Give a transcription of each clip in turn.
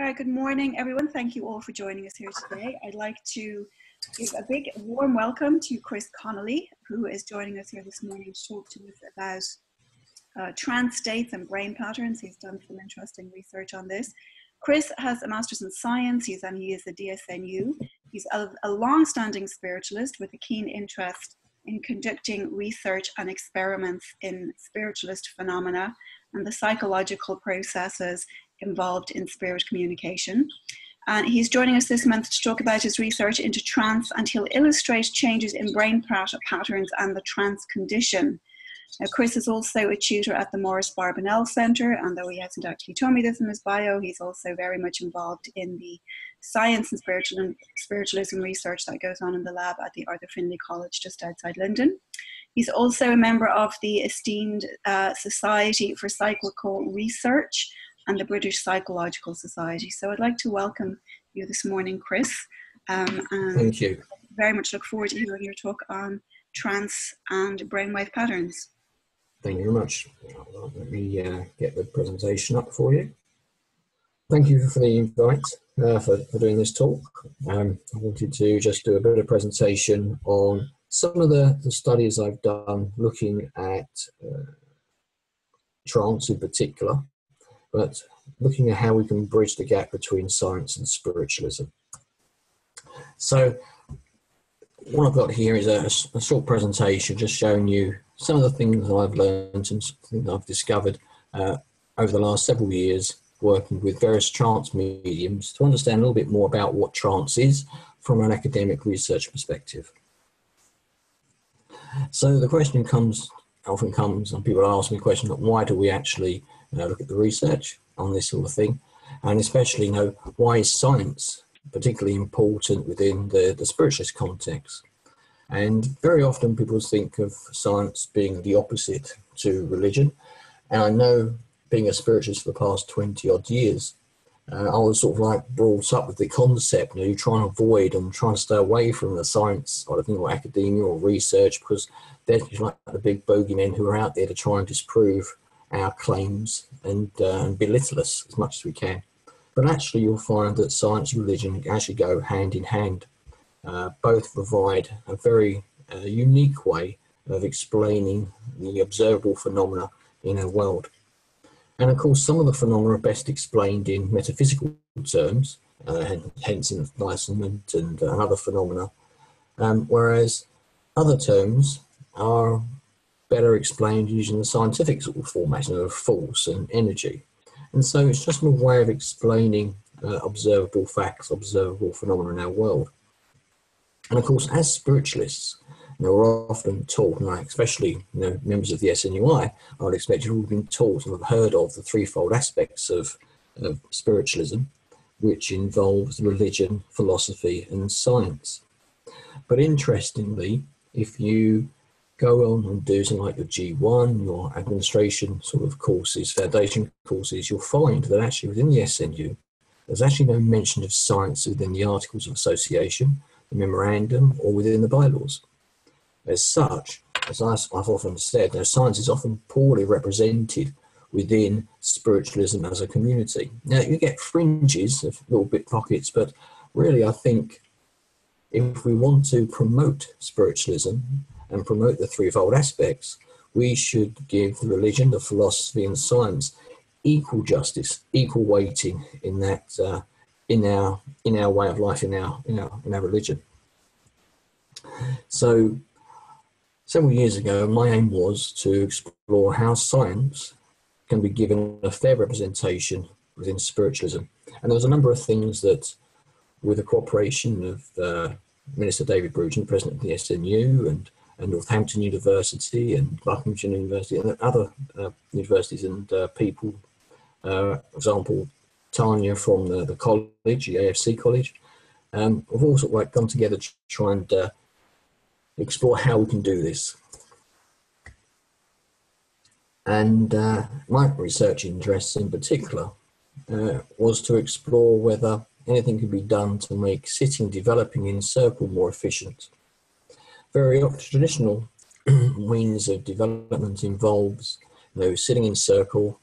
All right, good morning, everyone. Thank you all for joining us here today. I'd like to give a big warm welcome to Chris Connolly, who is joining us here this morning to talk to us about trance states and brain patterns. He's done some interesting research on this. Chris has a master's in science, he is a DSNU. He's a long-standing spiritualist with a keen interest in conducting research and experiments in spiritualist phenomena and the psychological processes involved in spirit communication. And he's joining us this month to talk about his research into trance, and he'll illustrate changes in brain patterns and the trance condition. Now, Chris is also a tutor at the Maurice Barbanell Centre, and though he hasn't actually told me this in his bio, he's also very much involved in the science and spiritualism research that goes on in the lab at the Arthur Findlay College just outside London. He's also a member of the esteemed Society for Psychical Research and the British Psychological Society. So I'd like to welcome you this morning, Chris. And thank you. Very much look forward to hearing your talk on trance and brainwave patterns. Thank you very much. Let me get the presentation up for you. Thank you for the invite, for doing this talk. I wanted to just do a bit of presentation on some of the studies I've done looking at trance in particular, but looking at how we can bridge the gap between science and spiritualism. So what I've got here is a short presentation just showing you some of the things that I've learned and things I've discovered over the last several years working with various trance mediums to understand a little bit more about what trance is from an academic research perspective. So the question often comes, and people ask me the question, why do we actually look at the research on this sort of thing, and especially, you know, why is science particularly important within the spiritualist context? And very often people think of science being the opposite to religion, and I know, being a spiritualist for the past 20 odd years, I was sort of like brought up with the concept, you know, you try and avoid and try and stay away from the science or anything, or academia or research, because they're like the big bogeymen who are out there to try and disprove our claims and belittle us as much as we can. But actually you'll find that science and religion actually go hand in hand. Both provide a very unique way of explaining the observable phenomena in our world. And of course some of the phenomena are best explained in metaphysical terms, hence enlightenment and other phenomena, whereas other terms are better explained using the scientific sort of format of force and energy. And so it's just a way of explaining observable facts, observable phenomena in our world. And of course, as spiritualists, you know, we're often taught, and especially, you know, members of the SNUI, I would expect you would have been taught and have heard of the threefold aspects of spiritualism, which involves religion, philosophy, and science. But interestingly, if you go on and do something like your G1, your administration sort of courses, foundation courses, you'll find that actually within the SNU, there's actually no mention of science within the Articles of Association, the Memorandum, or within the bylaws. As such, as I've often said, now science is often poorly represented within spiritualism as a community. Now you get fringes of little bit pockets, but really I think if we want to promote spiritualism and promote the threefold aspects, we should give religion, the philosophy and science equal justice, equal weighting in that in our way of life, in our religion. So several years ago, my aim was to explore how science can be given a fair representation within spiritualism. And there was a number of things that, with the cooperation of Minister David Bruggen, President of the SNU, and Northampton University and Buckingham University and other universities and people, for example, Tanya from the college, the AFC college, we've all sort of like gone together to try and explore how we can do this. And my research interests in particular was to explore whether anything could be done to make sitting, developing in circle more efficient. Very traditional means of development involves, you know, sitting in circle,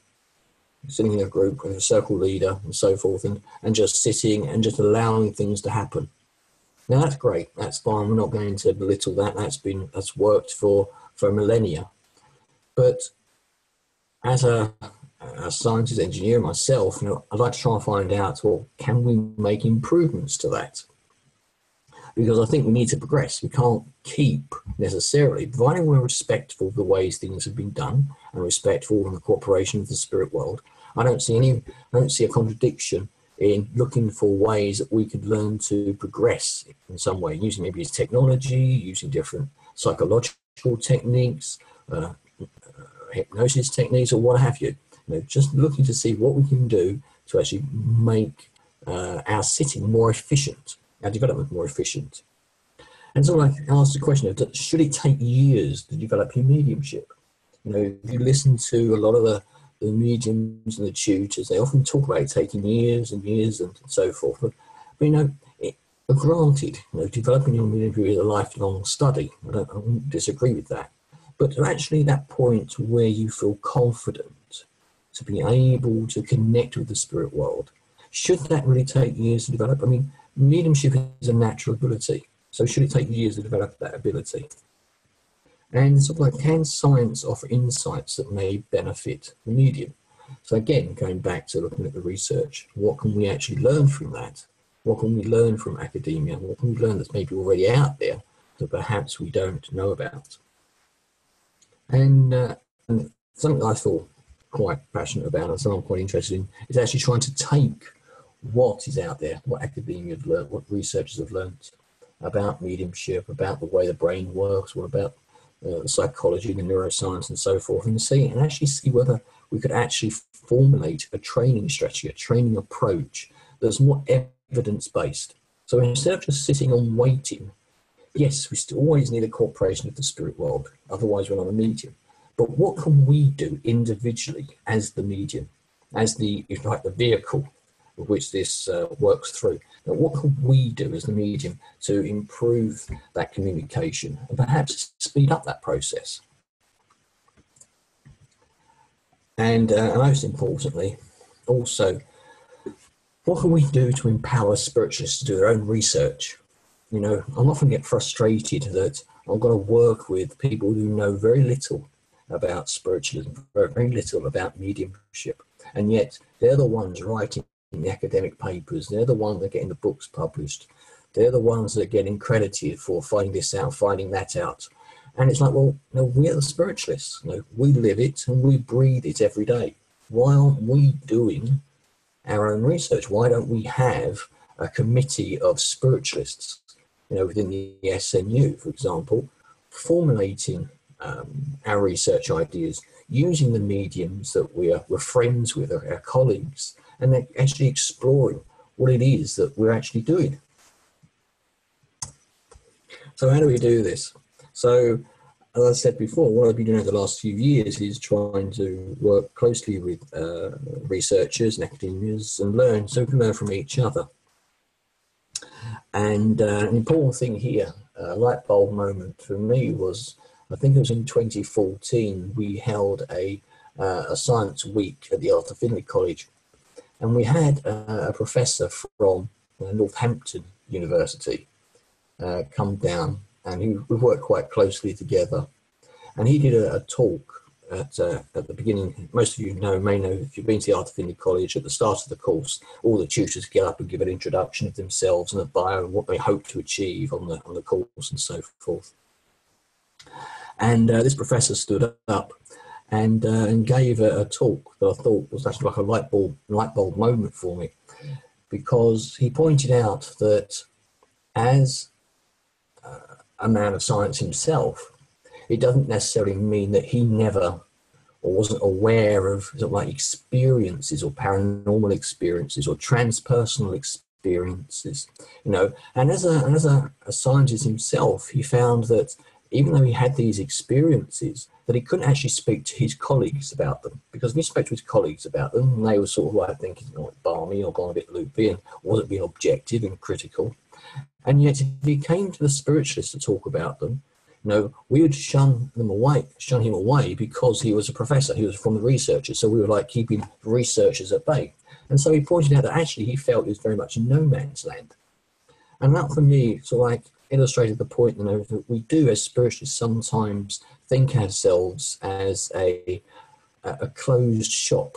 sitting in a group with a circle leader and so forth, and just sitting and just allowing things to happen. Now that's great, that's fine, we're not going to belittle that, that's worked for millennia. But as a scientist, engineer myself, you know, I'd like to try and find out, well, can we make improvements to that? Because I think we need to progress. We can't keep necessarily, providing we're respectful of the ways things have been done and respectful of the cooperation of the spirit world. I don't see a contradiction in looking for ways that we could learn to progress in some way, using maybe technology, using different psychological techniques, hypnosis techniques, or what have you. You know, just looking to see what we can do to actually make our sitting more efficient, our development more efficient. And so I asked the question of, should it take years to develop your mediumship? You know, if you listen to a lot of the mediums and the tutors, they often talk about it taking years and years and so forth. But you know, granted, you know, developing your mediumship is a lifelong study. I don't disagree with that. But actually that point where you feel confident to be able to connect with the spirit world, should that really take years to develop? I mean, mediumship is a natural ability. So should it take years to develop that ability? And sort of like, can science offer insights that may benefit the medium? So again, going back to looking at the research, what can we actually learn from that? What can we learn from academia? What can we learn that's maybe already out there that perhaps we don't know about? And something I feel quite passionate about and something I'm quite interested in is actually trying to take what is out there, what academia have learned, what researchers have learned about mediumship, about the way the brain works, what about psychology and neuroscience and so forth, and actually see whether we could actually formulate a training strategy, a training approach that's more evidence-based. So instead of just sitting and waiting, yes, we still always need a cooperation of the spirit world, otherwise we're not a medium. But what can we do individually as the medium, as the, if like, the vehicle with which this works through? Now, what can we do as the medium to improve that communication and perhaps speed up that process? And most importantly, also, what can we do to empower spiritualists to do their own research? You know, I'll often get frustrated that I'm going to work with people who know very little about spiritualism, very little about mediumship, and yet they're the ones writing the academic papers, they're the ones that are getting the books published, they're the ones that are getting credited for finding this out, finding that out. And it's like, well, no, we're the spiritualists. You know, we live it and we breathe it every day. Why aren't we doing our own research? Why don't we have a committee of spiritualists, you know, within the SNU, for example, formulating our research ideas, using the mediums that we're friends with, our colleagues, and then actually exploring what it is that we're actually doing. So how do we do this? So, as I said before, what I've been doing over the last few years is trying to work closely with researchers and academics and learn, so we can learn from each other. And an important thing here, a light bulb moment for me was, I think it was in 2014, we held a science week at the Arthur Findlay College. And we had a professor from Northampton University come down, and we worked quite closely together. And he did a talk at the beginning. Most of you may know, if you've been to the Arthur Findlay College, at the start of the course, all the tutors get up and give an introduction of themselves and a bio and what they hope to achieve on the course and so forth. And this professor stood up and gave a talk that I thought was actually like a light bulb moment for me, because he pointed out that as a man of science himself, it doesn't necessarily mean that he never or wasn't aware of sort of like experiences or paranormal experiences or transpersonal experiences, you know. And as a scientist himself, he found that even though he had these experiences, that he couldn't actually speak to his colleagues about them, because if he spoke to his colleagues about them, and they were sort of like thinking, oh, balmy or gone a bit loopy and wasn't being objective and critical. And yet if he came to the spiritualists to talk about them, No, we would shun them away, shun him away, because he was a professor. He was from the researchers, so we were like keeping researchers at bay. And so he pointed out that actually he felt it was very much no man's land. And that for me sort of like illustrated the point, you know, that we do as spiritualists sometimes think ourselves as a closed shop,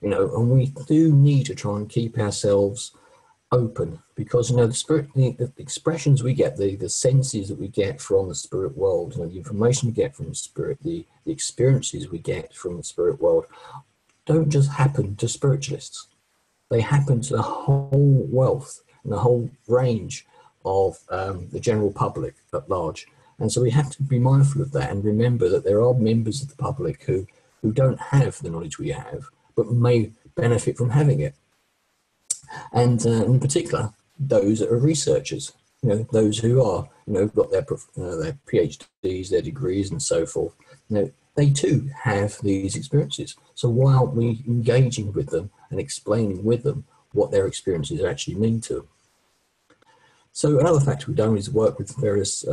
you know, and we do need to try and keep ourselves open, because, you know, the spirit, the expressions we get, the senses that we get from the spirit world, you know, the information we get from the spirit, the experiences we get from the spirit world don't just happen to spiritualists. They happen to the whole wealth and the whole range of the general public at large. And so we have to be mindful of that and remember that there are members of the public who don't have the knowledge we have, but may benefit from having it. And in particular, those that are researchers, you know, those who are, you know, got their PhDs, their degrees and so forth, you know, they too have these experiences. So why aren't we engaging with them and explaining with them what their experiences actually mean to them? So another factor we've done is work with various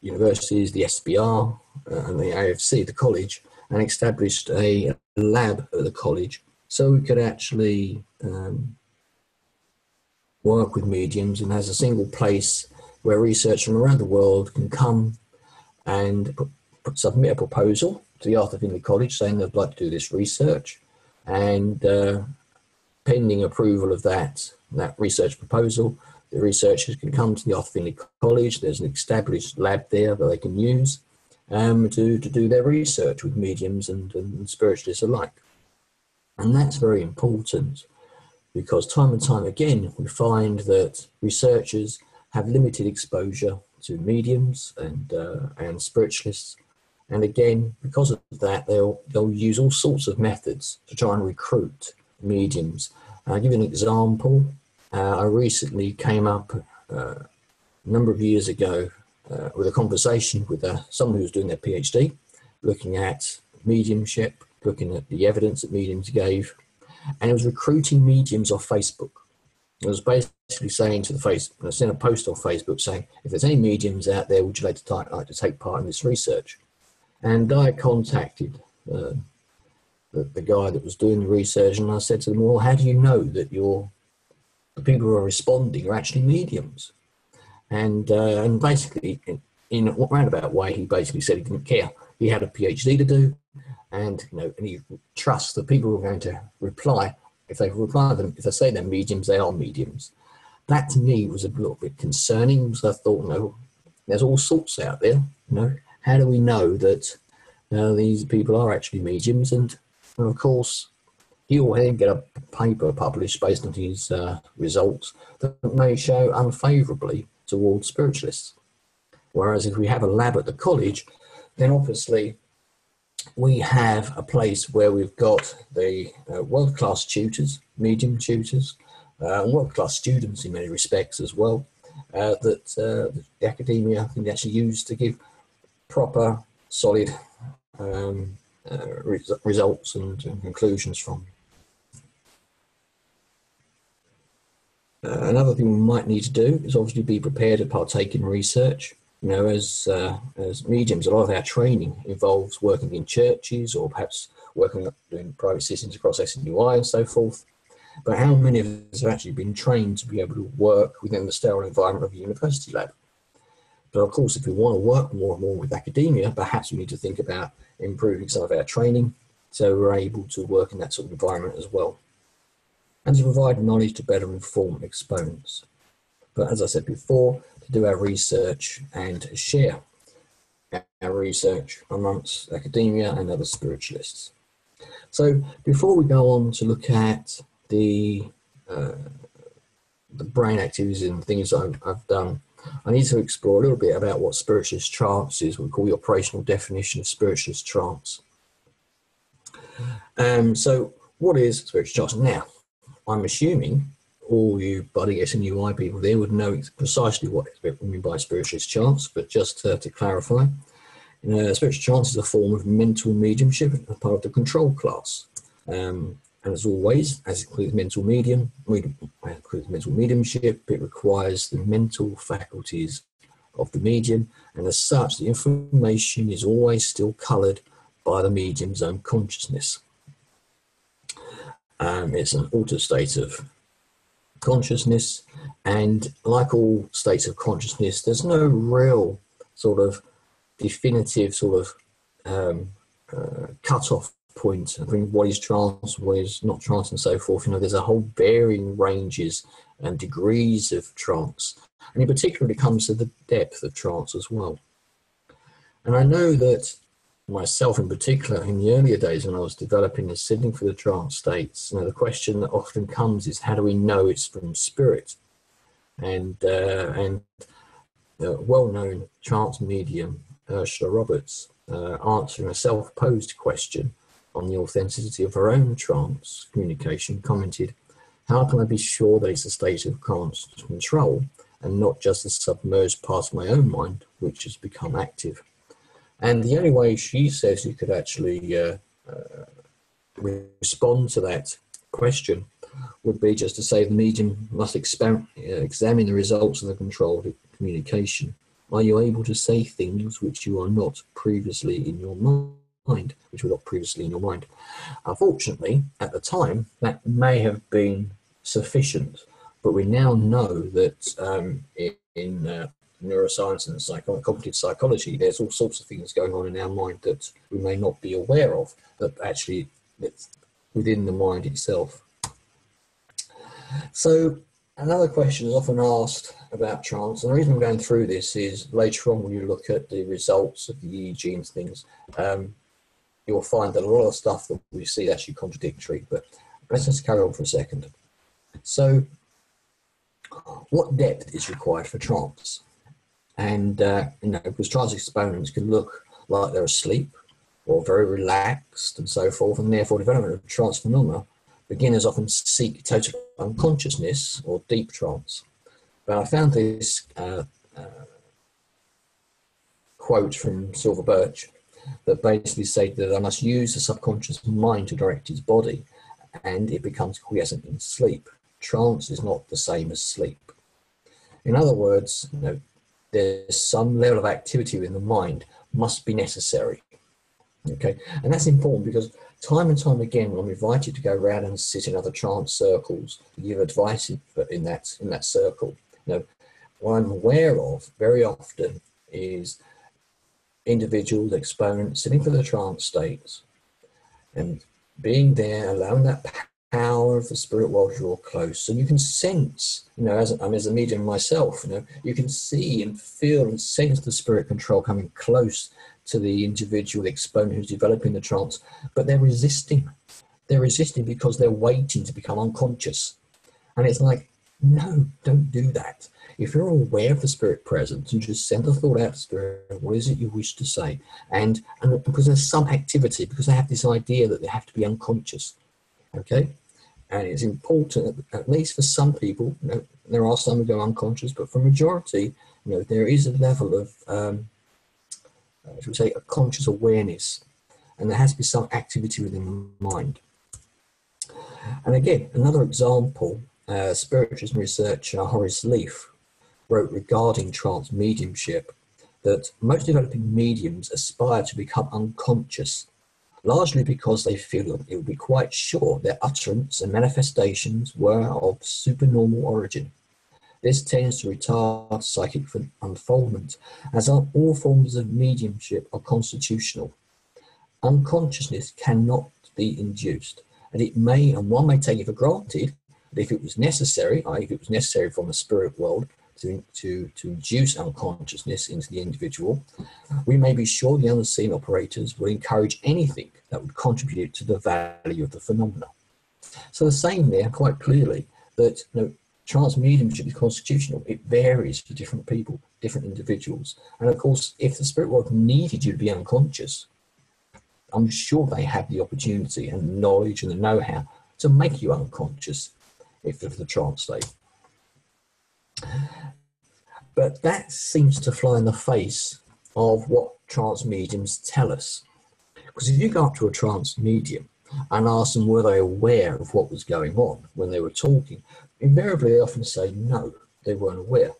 universities, the SBR and the AFC, the college, and established a lab at the college. So we could actually work with mediums, and has a single place where researchers from around the world can come and submit a proposal to the Arthur Findlay College saying they'd like to do this research, and pending approval of that research proposal, the researchers can come to the Arthur Findlay College. There's an established lab there that they can use to do their research with mediums and spiritualists alike. And that's very important, because time and time again we find that researchers have limited exposure to mediums and spiritualists, and again because of that they'll use all sorts of methods to try and recruit mediums. I'll give you an example. I recently came up a number of years ago with a conversation with someone who was doing their PhD, looking at mediumship, looking at the evidence that mediums gave, and it was recruiting mediums off Facebook. It was basically saying to the Facebook, I sent a post on Facebook saying, if there's any mediums out there, would you like to take part in this research? And I contacted the guy that was doing the research, and I said to them, well, how do you know that the people who are responding are actually mediums? And basically, in a roundabout way, he basically said he didn't care. He had a PhD to do. And, you know, and you trust the people who are going to reply. If they reply them, if they say they're mediums, they are mediums. That to me was a little bit concerning, because I thought, no, there's all sorts out there. You know, how do we know that these people are actually mediums? And of course, he will then get a paper published based on his results that may show unfavourably towards spiritualists. Whereas if we have a lab at the college, then obviously we have a place where we've got the world-class tutors, medium tutors, world-class students in many respects as well, that the academia can actually use to give proper, solid results and conclusions from. Another thing we might need to do is obviously be prepared to partake in research. You know, as mediums, a lot of our training involves working in churches, or perhaps working doing private sessions across SNUI and so forth. But how many of us have actually been trained to be able to work within the sterile environment of a university lab? But of course, if we want to work more and more with academia, perhaps we need to think about improving some of our training so we're able to work in that sort of environment as well, and to provide knowledge to better inform exponents. But as I said before, to do our research and share our research amongst academia and other spiritualists. So before we go on to look at the brain activities and things I've done, I need to explore a little bit about what spiritualist trance is. We call the operational definition of spiritualist trance. So what is spiritualist trance? Now, I'm assuming all you Buddy SNUI people there would know precisely what we mean by spiritualist trance, but just to clarify, you know, spiritualist trance is a form of mental mediumship as part of the control class. And as always, as it includes mental mediumship, it requires the mental faculties of the medium, and as such, the information is always still coloured by the medium's own consciousness. It's an altered state of consciousness, and like all states of consciousness, there's no real sort of definitive sort of cut-off point between what is trance, what is not trance, and so forth. You know, there's a whole varying ranges and degrees of trance, and in particular, when it comes to the depth of trance as well. And I know that myself, in particular, in the earlier days when I was developing and sitting for the trance states, you know, the question that often comes is, how do we know it's from spirit? And well-known trance medium Ursula Roberts answering a self-posed question on the authenticity of her own trance communication, commented, "How can I be sure that it's a state of conscious control and not just a submerged part of my own mind which has become active?" And the only way she says you could actually respond to that question would be just to say the medium must examine the results of the controlled communication. Are you able to say things which you are not previously in your mind, which were not previously in your mind? Unfortunately, at the time, that may have been sufficient, but we now know that in neuroscience and cognitive psychology, there's all sorts of things going on in our mind that we may not be aware of, that actually it's within the mind itself. So another question is often asked about trance, and the reason I'm going through this is later on when you look at the results of the EEG and things, you'll find that a lot of stuff that we see is actually contradictory, but let's just carry on for a second. So what depth is required for trance? And, you know, because trance exponents can look like they're asleep or very relaxed and so forth, and therefore development of trance phenomena, beginners often seek total unconsciousness or deep trance. But I found this quote from Silver Birch that basically said that I must use the subconscious mind to direct his body, and it becomes quiescent in sleep. Trance is not the same as sleep. In other words, you know, there's some level of activity within the mind must be necessary. Okay, and that's important because time and time again, when I'm invited to go around and sit in other trance circles, give advice in that circle, you know, what I'm aware of very often is individuals, exponents sitting for the trance states and being there, allowing that power of the spirit world to draw close. And you can sense, you know, as a medium myself, you know, you can see and feel and sense the spirit control coming close to the individual exponent who's developing the trance, but they're resisting. They're resisting because they're waiting to become unconscious. And it's like, no, don't do that. If you're aware of the spirit presence, you just send a thought out to spirit, what is it you wish to say? And because there's some activity, because they have this idea that they have to be unconscious, okay? And it's important, at least for some people, you know, there are some who go unconscious, but for majority, you know, there is a level of, should we say, a conscious awareness, and there has to be some activity within the mind. And again, another example, spiritualism researcher Horace Leaf wrote regarding trance mediumship that most developing mediums aspire to become unconscious, largely because they feel it would be quite sure their utterance and manifestations were of supernormal origin. This tends to retard psychic unfoldment, as all forms of mediumship are constitutional. Unconsciousness cannot be induced, and it may, and one may take it for granted, that if it was necessary, i.e. if it was necessary from the spirit world to induce unconsciousness into the individual, we may be sure the unseen operators will encourage anything that would contribute to the value of the phenomena. So the same there, quite clearly, that, you know, trance mediumship is constitutional. It varies for different people, different individuals. And of course, if the spirit world needed you to be unconscious, I'm sure they have the opportunity and the knowledge and the know-how to make you unconscious if of the trance state. But that seems to fly in the face of what trance mediums tell us. Because if you go up to a trance medium and ask them were they aware of what was going on when they were talking, invariably they often say no, they weren't aware.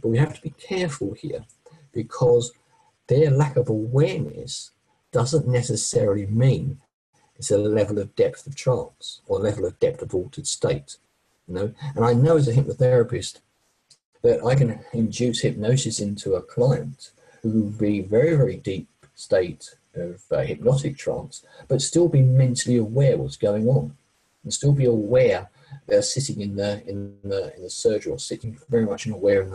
But we have to be careful here, because their lack of awareness doesn't necessarily mean it's a level of depth of trance or level of depth of altered state. You know? And I know as a hypnotherapist that I can induce hypnosis into a client who will be very, very deep state of hypnotic trance, but still be mentally aware what's going on, and still be aware they're sitting in the surgery, or sitting very much aware in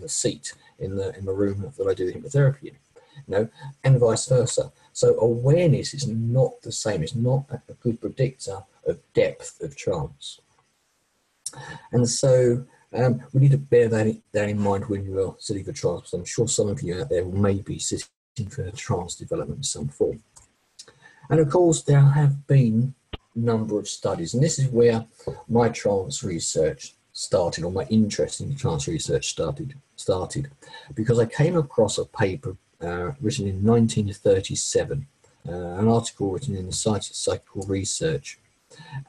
the seat in the room that I do the hypnotherapy in, you know, and vice versa. So awareness is not the same. It's not a good predictor of depth of trance. And so we need to bear that in mind when you are sitting for trance, because I'm sure some of you out there may be sitting for trance development in some form. And of course, there have been a number of studies, and this is where my trance research started, or my interest in trance research started, because I came across a paper written in 1937, an article written in the Society for Psychical Research,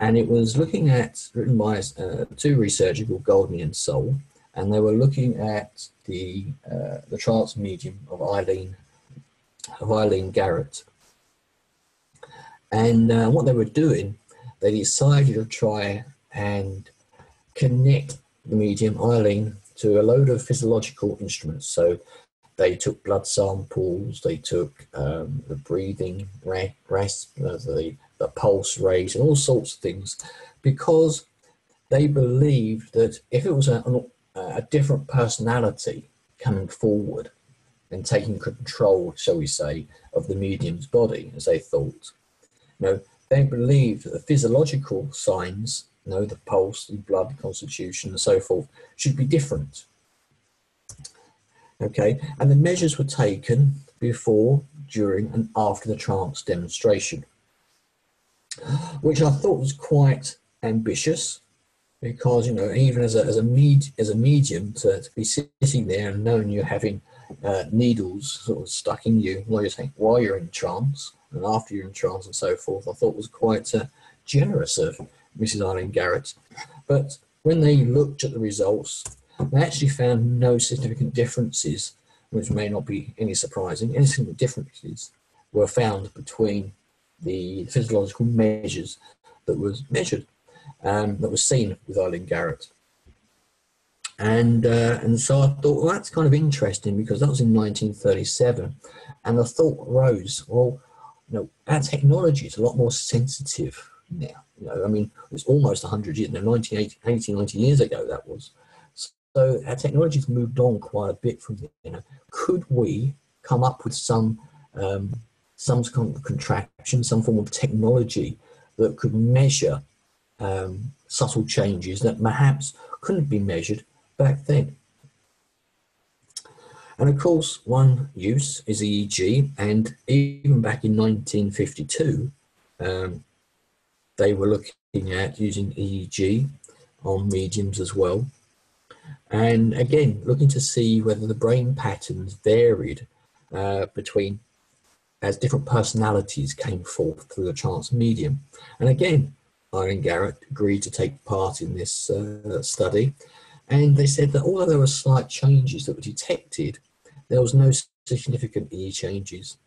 and it was looking at, written by two researchers called Goldney and Soul, and they were looking at the trance medium of Eileen Garrett. And what they were doing, they decided to try and connect the medium, Eileen, to a load of physiological instruments. So they took blood samples, they took the breathing rasp, the pulse rate, and all sorts of things, because they believed that if it was a different personality coming forward and taking control, shall we say, of the medium's body, as they thought, you know, they believed that the physiological signs, you know, the pulse, the blood constitution, and so forth, should be different. Okay, and the measures were taken before, during, and after the trance demonstration, which I thought was quite ambitious, because, you know, even as a medium to be sitting there and knowing you're having needles sort of stuck in you while you're in trance and after you're in trance and so forth, I thought was quite generous of Mrs. Eileen Garrett. But when they looked at the results, they actually found no significant differences, which may not be any surprising. Any significant differences were found between the physiological measures that was measured, that was seen with Eileen Garrett. And so I thought, well, that's kind of interesting, because that was in 1937, and the thought arose, well, you know, our technology is a lot more sensitive now. You know, I mean, it's almost 100 years, no, 90 years ago that was. So our technology's moved on quite a bit from, you know, could we come up with some kind of contraption, some form of technology that could measure subtle changes that perhaps couldn't be measured back then? And of course, one use is EEG, and even back in 1952, they were looking at using EEG on mediums as well. And again, looking to see whether the brain patterns varied between as different personalities came forth through the trance medium. And again, Eileen Garrett agreed to take part in this study. And they said that although there were slight changes that were detected, there was no significant EEG changes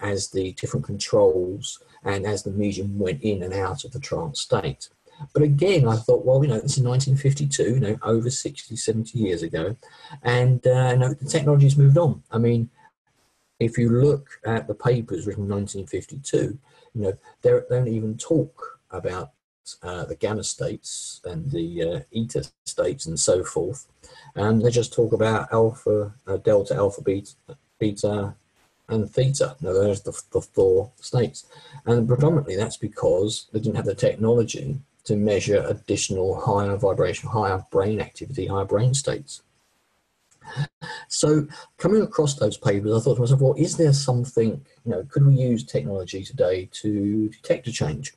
as the different controls and as the medium went in and out of the trance state. But again, I thought, well, you know, this is 1952, you know, over 60, 70 years ago, and no, the technology's moved on. I mean, if you look at the papers written in 1952, you know, they don't even talk about the gamma states and the eta states and so forth. They just talk about alpha, delta, alpha, beta, and theta. Now, there's the four states. And predominantly that's because they didn't have the technology to measure additional higher vibration, higher brain activity, higher brain states. So coming across those papers, I thought to myself, well, is there something, you know, could we use technology today to detect a change?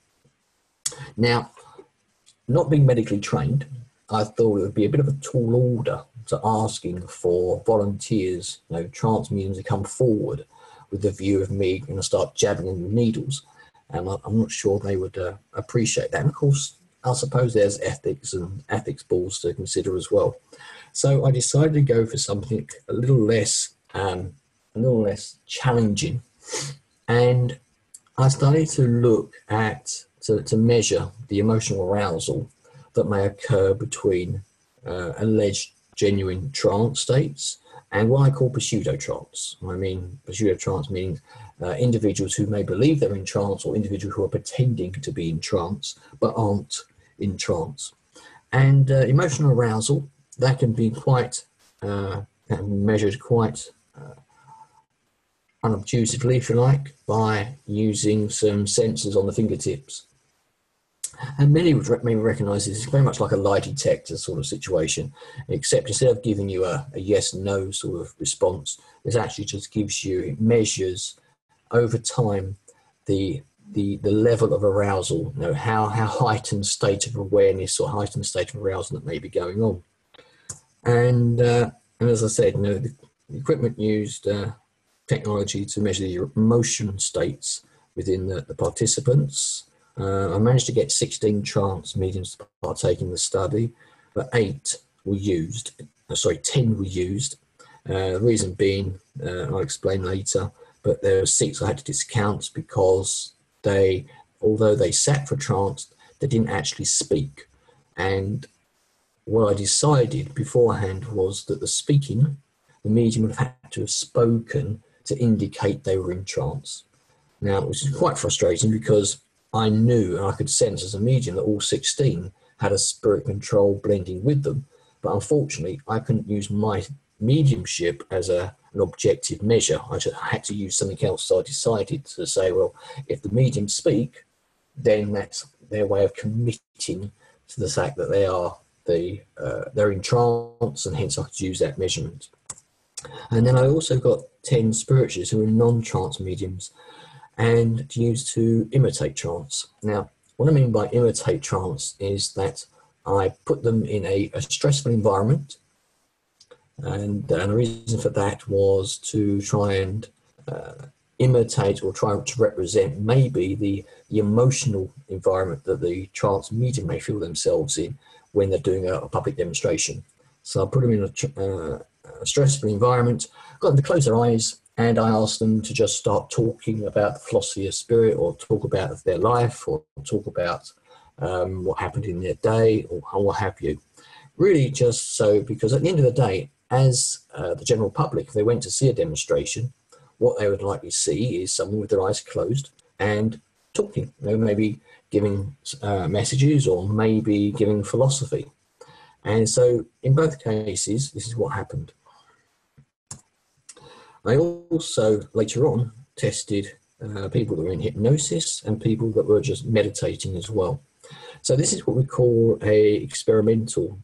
Now, not being medically trained, I thought it would be a bit of a tall order to asking for volunteers, you know, trance mediums to come forward with the view of me going to start jabbing them with needles. And I'm not sure they would appreciate that. And of course, I suppose there's ethics and ethics balls to consider as well. So I decided to go for something a little less challenging. And I started to look at, to measure the emotional arousal that may occur between alleged genuine trance states and what I call pseudo-trance. I mean, pseudo-trance means individuals who may believe they're in trance or individuals who are pretending to be in trance but aren't in trance. And emotional arousal, that can be quite measured quite unobtrusively, if you like, by using some sensors on the fingertips. And many would maybe recognise this is very much like a lie detector sort of situation, except instead of giving you a yes/no sort of response, it actually just gives you, it measures over time the level of arousal, you know, how heightened state of awareness or heightened state of arousal that may be going on. And as I said, you know, the equipment used technology to measure the emotion states within the participants. I managed to get 16 trance mediums to partake in the study, but 10 were used. The reason being, I'll explain later, but there were 6 I had to discount because although they sat for trance, they didn't actually speak. And what I decided beforehand was that the medium would have had to have spoken to indicate they were in trance. Now, which is quite frustrating because I knew and I could sense as a medium that all 16 had a spirit control blending with them, but unfortunately I couldn't use my mediumship as an objective measure. I had to use something else, so I decided to say, well, if the mediums speak, then that's their way of committing to the fact that they're in trance, and hence I could use that measurement. And then I also got 10 spiritualists who were non-trance mediums, and used to imitate trance. Now, what I mean by imitate trance is that I put them in a stressful environment, and the reason for that was to try and imitate or try to represent maybe the emotional environment that the trance medium may feel themselves in when they're doing a public demonstration. So I put them in a stressful environment, got them to close their eyes, and I asked them to just start talking about the philosophy of spirit, or talk about their life, or talk about what happened in their day, or what have you. Really just so, because at the end of the day, as the general public, if they went to see a demonstration, what they would likely see is someone with their eyes closed and talking, you know, maybe giving messages or maybe giving philosophy. And so in both cases, this is what happened. I also, later on, tested people that were in hypnosis and people that were just meditating as well. So this is what we call a experimental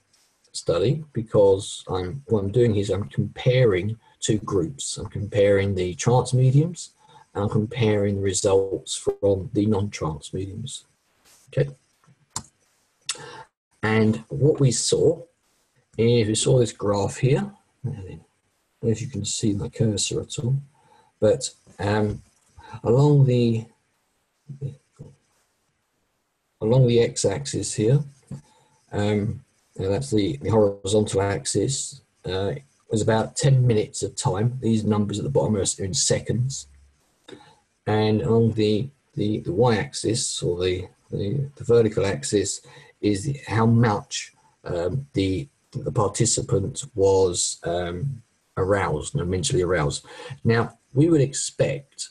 study, because what I'm doing is I'm comparing two groups. I'm comparing the trance mediums, and I'm comparing the results from the non-trance mediums. Okay. And what we saw is we saw this graph here. I don't know if you can see my cursor at all, but along the x-axis here, that's the horizontal axis, was about 10 minutes of time. These numbers at the bottom are in seconds, and on the y-axis, or the vertical axis, is how much the participant was aroused, and mentally aroused. Now, we would expect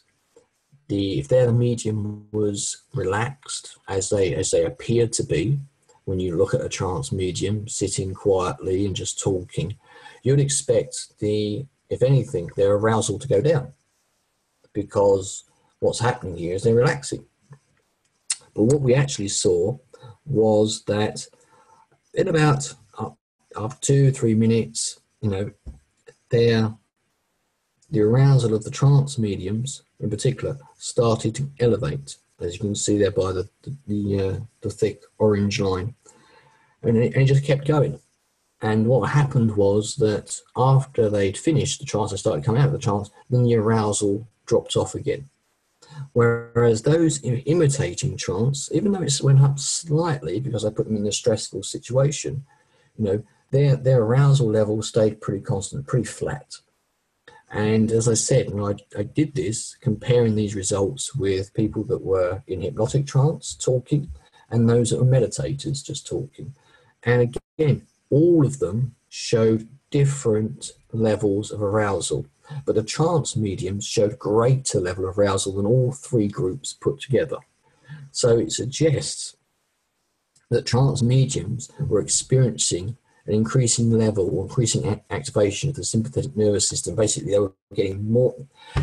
if their medium was relaxed, as they appear to be, when you look at a trance medium sitting quietly and just talking, you'd expect if anything, their arousal to go down, because what's happening here is they're relaxing. But what we actually saw was that in about up 2-3 minutes, you know, the arousal of the trance mediums in particular started to elevate, as you can see there by the thick orange line, and it just kept going. And what happened was that after they'd finished the trance, they started coming out of the trance, then the arousal dropped off again. Whereas those imitating trance, even though it went up slightly because I put them in a stressful situation, you know, their arousal level stayed pretty constant, pretty flat. And as I said, when I did this, comparing these results with people that were in hypnotic trance talking and those that were meditators just talking. And again, all of them showed different levels of arousal, but the trance mediums showed greater level of arousal than all three groups put together. So it suggests that trance mediums were experiencing an increasing level or increasing activation of the sympathetic nervous system. Basically, they were getting more,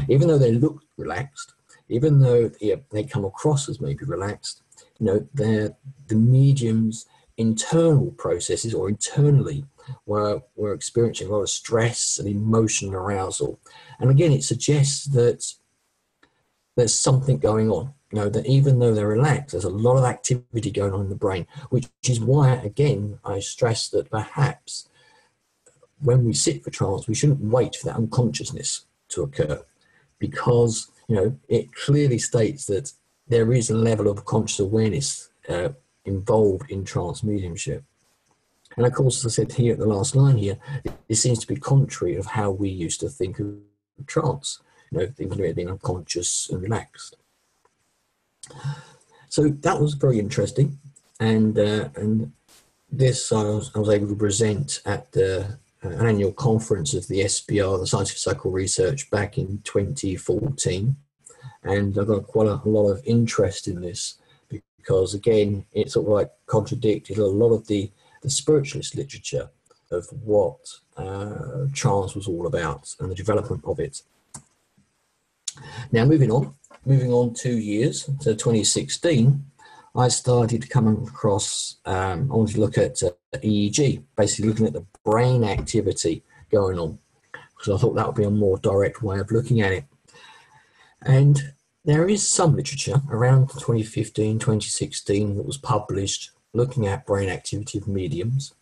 even though they looked relaxed, even though they come across as maybe relaxed, you know, the medium's internal processes or internally were experiencing a lot of stress and emotional arousal. And again, it suggests that there's something going on. You know, that even though they're relaxed, there's a lot of activity going on in the brain, which is why, again, I stress that perhaps when we sit for trance, we shouldn't wait for that unconsciousness to occur, because, you know, it clearly states that there is a level of conscious awareness involved in trance mediumship. And of course, as I said here at the last line here, it seems to be contrary of how we used to think of trance, you know, thinking of it being unconscious and relaxed. So that was very interesting, and this I was able to present at the an annual conference of the SPR, the Society for Psychical Research, back in 2014, and I got quite a lot of interest in this because, again, it sort of like contradicted a lot of the spiritualist literature of what trance was all about and the development of it. Now, moving on 2 years to 2016, I started coming across, I wanted to look at EEG, basically looking at the brain activity going on, because I thought that would be a more direct way of looking at it. And there is some literature around 2015, 2016 that was published looking at brain activity of mediums.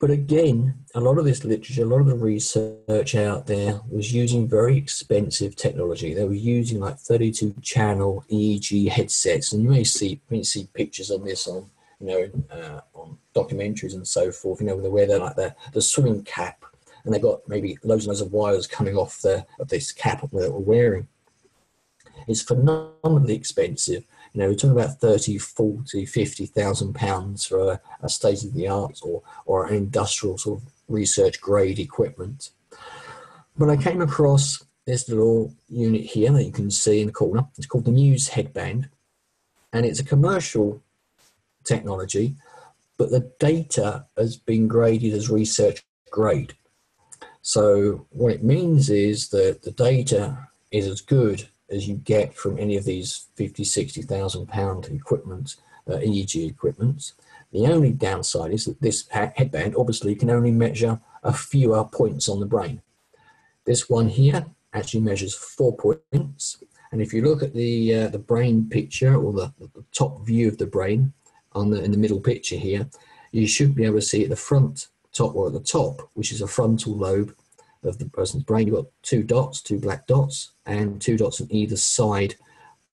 But again, a lot of this literature, a lot of the research out there was using very expensive technology. They were using like 32-channel EEG headsets, and you may see pictures on this on, you know, on documentaries and so forth. You know, they wear the swimming cap, and they've got maybe loads and loads of wires coming off of this cap that we're wearing. It's phenomenally expensive. You know, we're talking about £30,000, £40,000, £50,000 for a state-of-the-art or an industrial sort of research-grade equipment. But I came across this little unit here that you can see in the corner. It's called the Muse headband, and it's a commercial technology, but the data has been graded as research-grade. So what it means is that the data is as good as you get from any of these £50,000, £60,000 equipment, EEG equipment. The only downside is that this headband obviously can only measure a fewer points on the brain. This one here actually measures 4 points. And if you look at the brain picture, or the top view of the brain in the middle picture here, you should be able to see at the front top, or at the top, which is a frontal lobe of the person's brain, you've got 2 dots, 2 black dots, and 2 dots on either side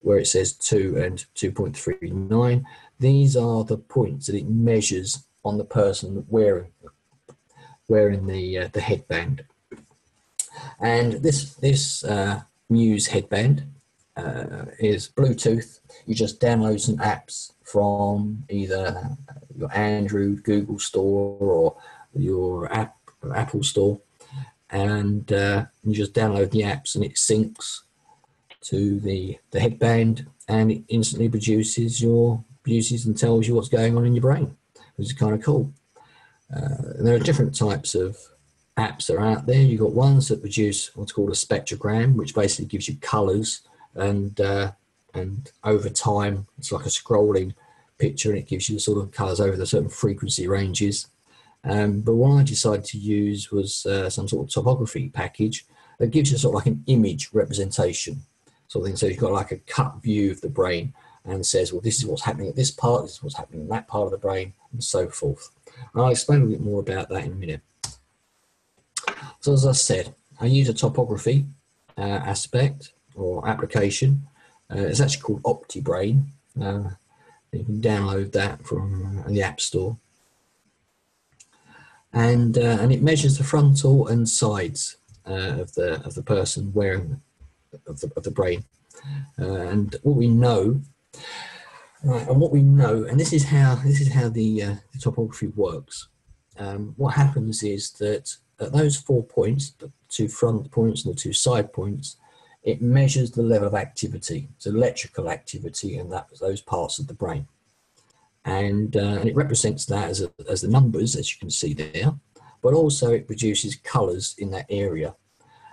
where it says 2 and 2.39. These are the points that it measures on the person wearing the headband. And this Muse headband is Bluetooth. You just download some apps from either your Android, Google Store, or your Apple Store. And you just download the apps, and it syncs to the headband, and it instantly produces and tells you what's going on in your brain, which is kind of cool. And there are different types of apps that are out there. You've got ones that produce what's called a spectrogram, which basically gives you colours, and over time it's like a scrolling picture, and it gives you the sort of colours over the certain frequency ranges. But what I decided to use was some sort of topography package that gives you sort of like an image representation sort of thing. So you've got like a cut view of the brain and says, well, this is what's happening at this part, this is what's happening in that part of the brain, and so forth. And I'll explain a bit more about that in a minute. So as I said, I use a topography aspect or application. It's actually called OptiBrain. You can download that from the App Store. and it measures the frontal and sides of the person wearing of the brain. And what we know, and this is how the topography works. What happens is that at those 4 points, the 2 front points and the 2 side points, it measures the level of activity, so electrical activity in those parts of the brain. And it represents that as the numbers, as you can see there, but also it produces colours in that area.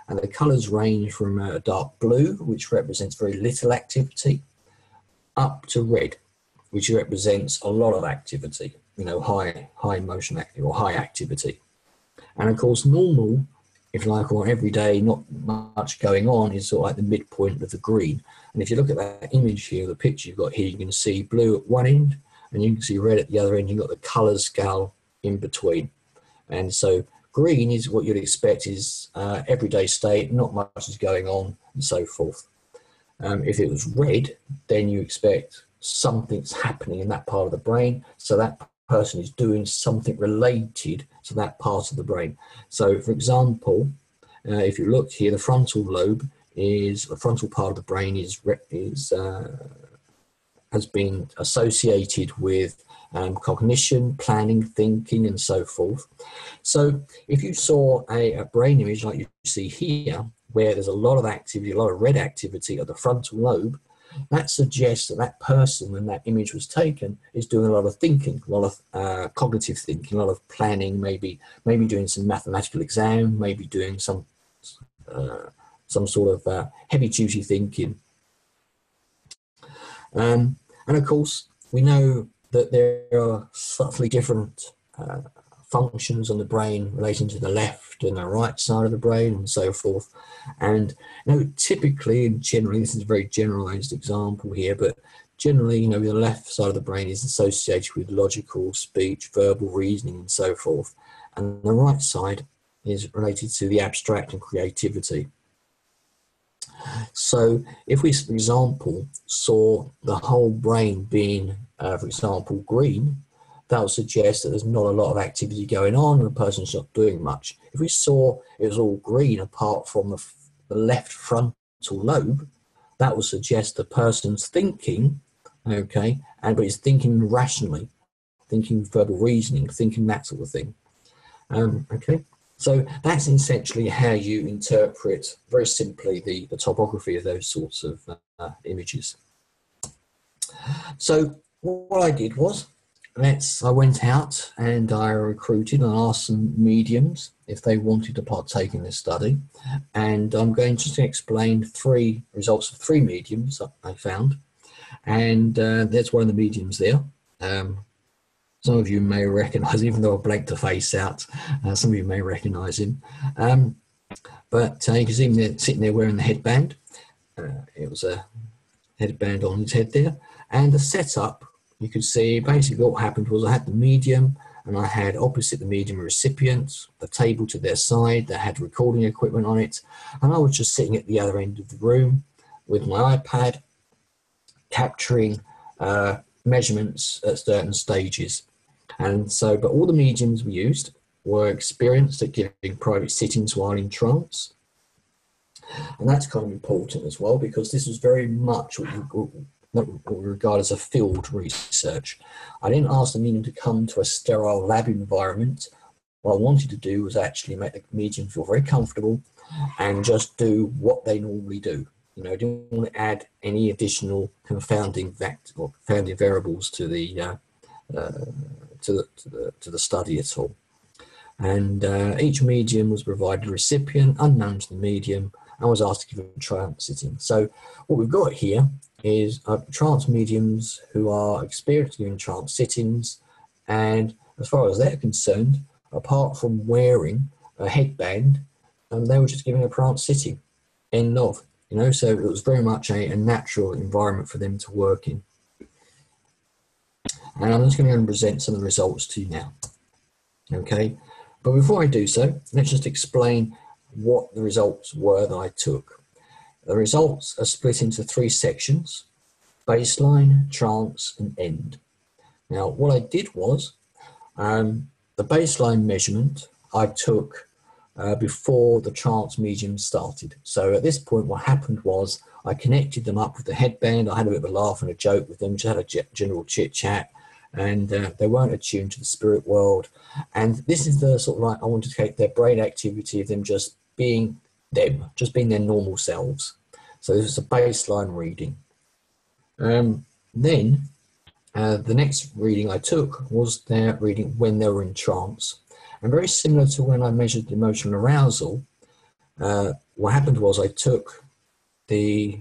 And the colours range from a dark blue, which represents very little activity, up to red, which represents a lot of activity, you know, high emotional activity or high activity. And of course, normal, if you like, or everyday, not much going on, is sort of like the midpoint of the green. And if you look at that image here, the picture you've got here, you can see blue at one end and you can see red at the other end. You've got the colour scale in between. And so green is what you'd expect is everyday state, not much is going on and so forth. If it was red, then you expect something's happening in that part of the brain. So that person is doing something related to that part of the brain. So for example, if you look here, the frontal lobe is, the frontal part of the brain has been associated with cognition, planning, thinking, and so forth. So if you saw a brain image like you see here, where there's a lot of activity, a lot of red activity at the frontal lobe, that suggests that that person, when that image was taken, is doing a lot of thinking, a lot of cognitive thinking, a lot of planning, maybe doing some mathematical exam, maybe doing some sort of heavy-duty thinking. And of course, we know that there are subtly different functions on the brain relating to the left and the right side of the brain and so forth. And you know, typically and generally, this is a very generalized example here, but generally, you know, the left side of the brain is associated with logical, speech, verbal reasoning and so forth. And the right side is related to the abstract and creativity. So if we, for example, saw the whole brain being, for example, green, that would suggest that there's not a lot of activity going on and the person's not doing much. If we saw it was all green apart from the left frontal lobe, that would suggest the person's thinking, okay, but it's thinking rationally, thinking verbal reasoning, thinking that sort of thing. Okay, so that's essentially how you interpret, very simply, the topography of those sorts of images. So what I did was, I went out and I recruited and asked some mediums if they wanted to partake in this study. And I'm going to explain 3 results of 3 mediums I found. And there's one of the mediums there. Some of you may recognize, even though I blanked the face out, some of you may recognize him. But you can see him there, sitting there wearing the headband. It was a headband on his head there. And the setup, you can see basically what happened was I had the medium and I had opposite the medium a recipient, the table to their side that had recording equipment on it, and I was just sitting at the other end of the room with my iPad capturing measurements at certain stages. And so, but all the mediums we used were experienced at giving private sittings while in trance. And that's kind of important as well, because this was very much what you what we regard as a field research. I didn't ask the medium to come to a sterile lab environment. What I wanted to do was actually make the medium feel very comfortable and just do what they normally do. You know, I didn't want to add any additional confounding or confounding variables to the study at all. And each medium was provided a recipient unknown to the medium and was asked to give a trance sitting. So what we've got here is trance mediums who are experienced in trance sittings, and as far as they're concerned, apart from wearing a headband, they were just giving a trance sitting, end of, you know, so it was very much a natural environment for them to work in. And I'm just going to present some of the results to you now, okay? But before I do so, let's just explain what the results were that I took. The results are split into 3 sections: baseline, trance, and end. Now, what I did was, The baseline measurement I took before the trance medium started. So at this point, what happened was I connected them up with the headband. I had a bit of a laugh and a joke with them, just had a general chit chat, and they weren't attuned to the spirit world. And this is the sort of like, I want to take their brain activity of them just being them, just being their normal selves. So this is a baseline reading. Then the next reading I took was their reading when they were in trance. And very similar to when I measured the emotional arousal, what happened was I took the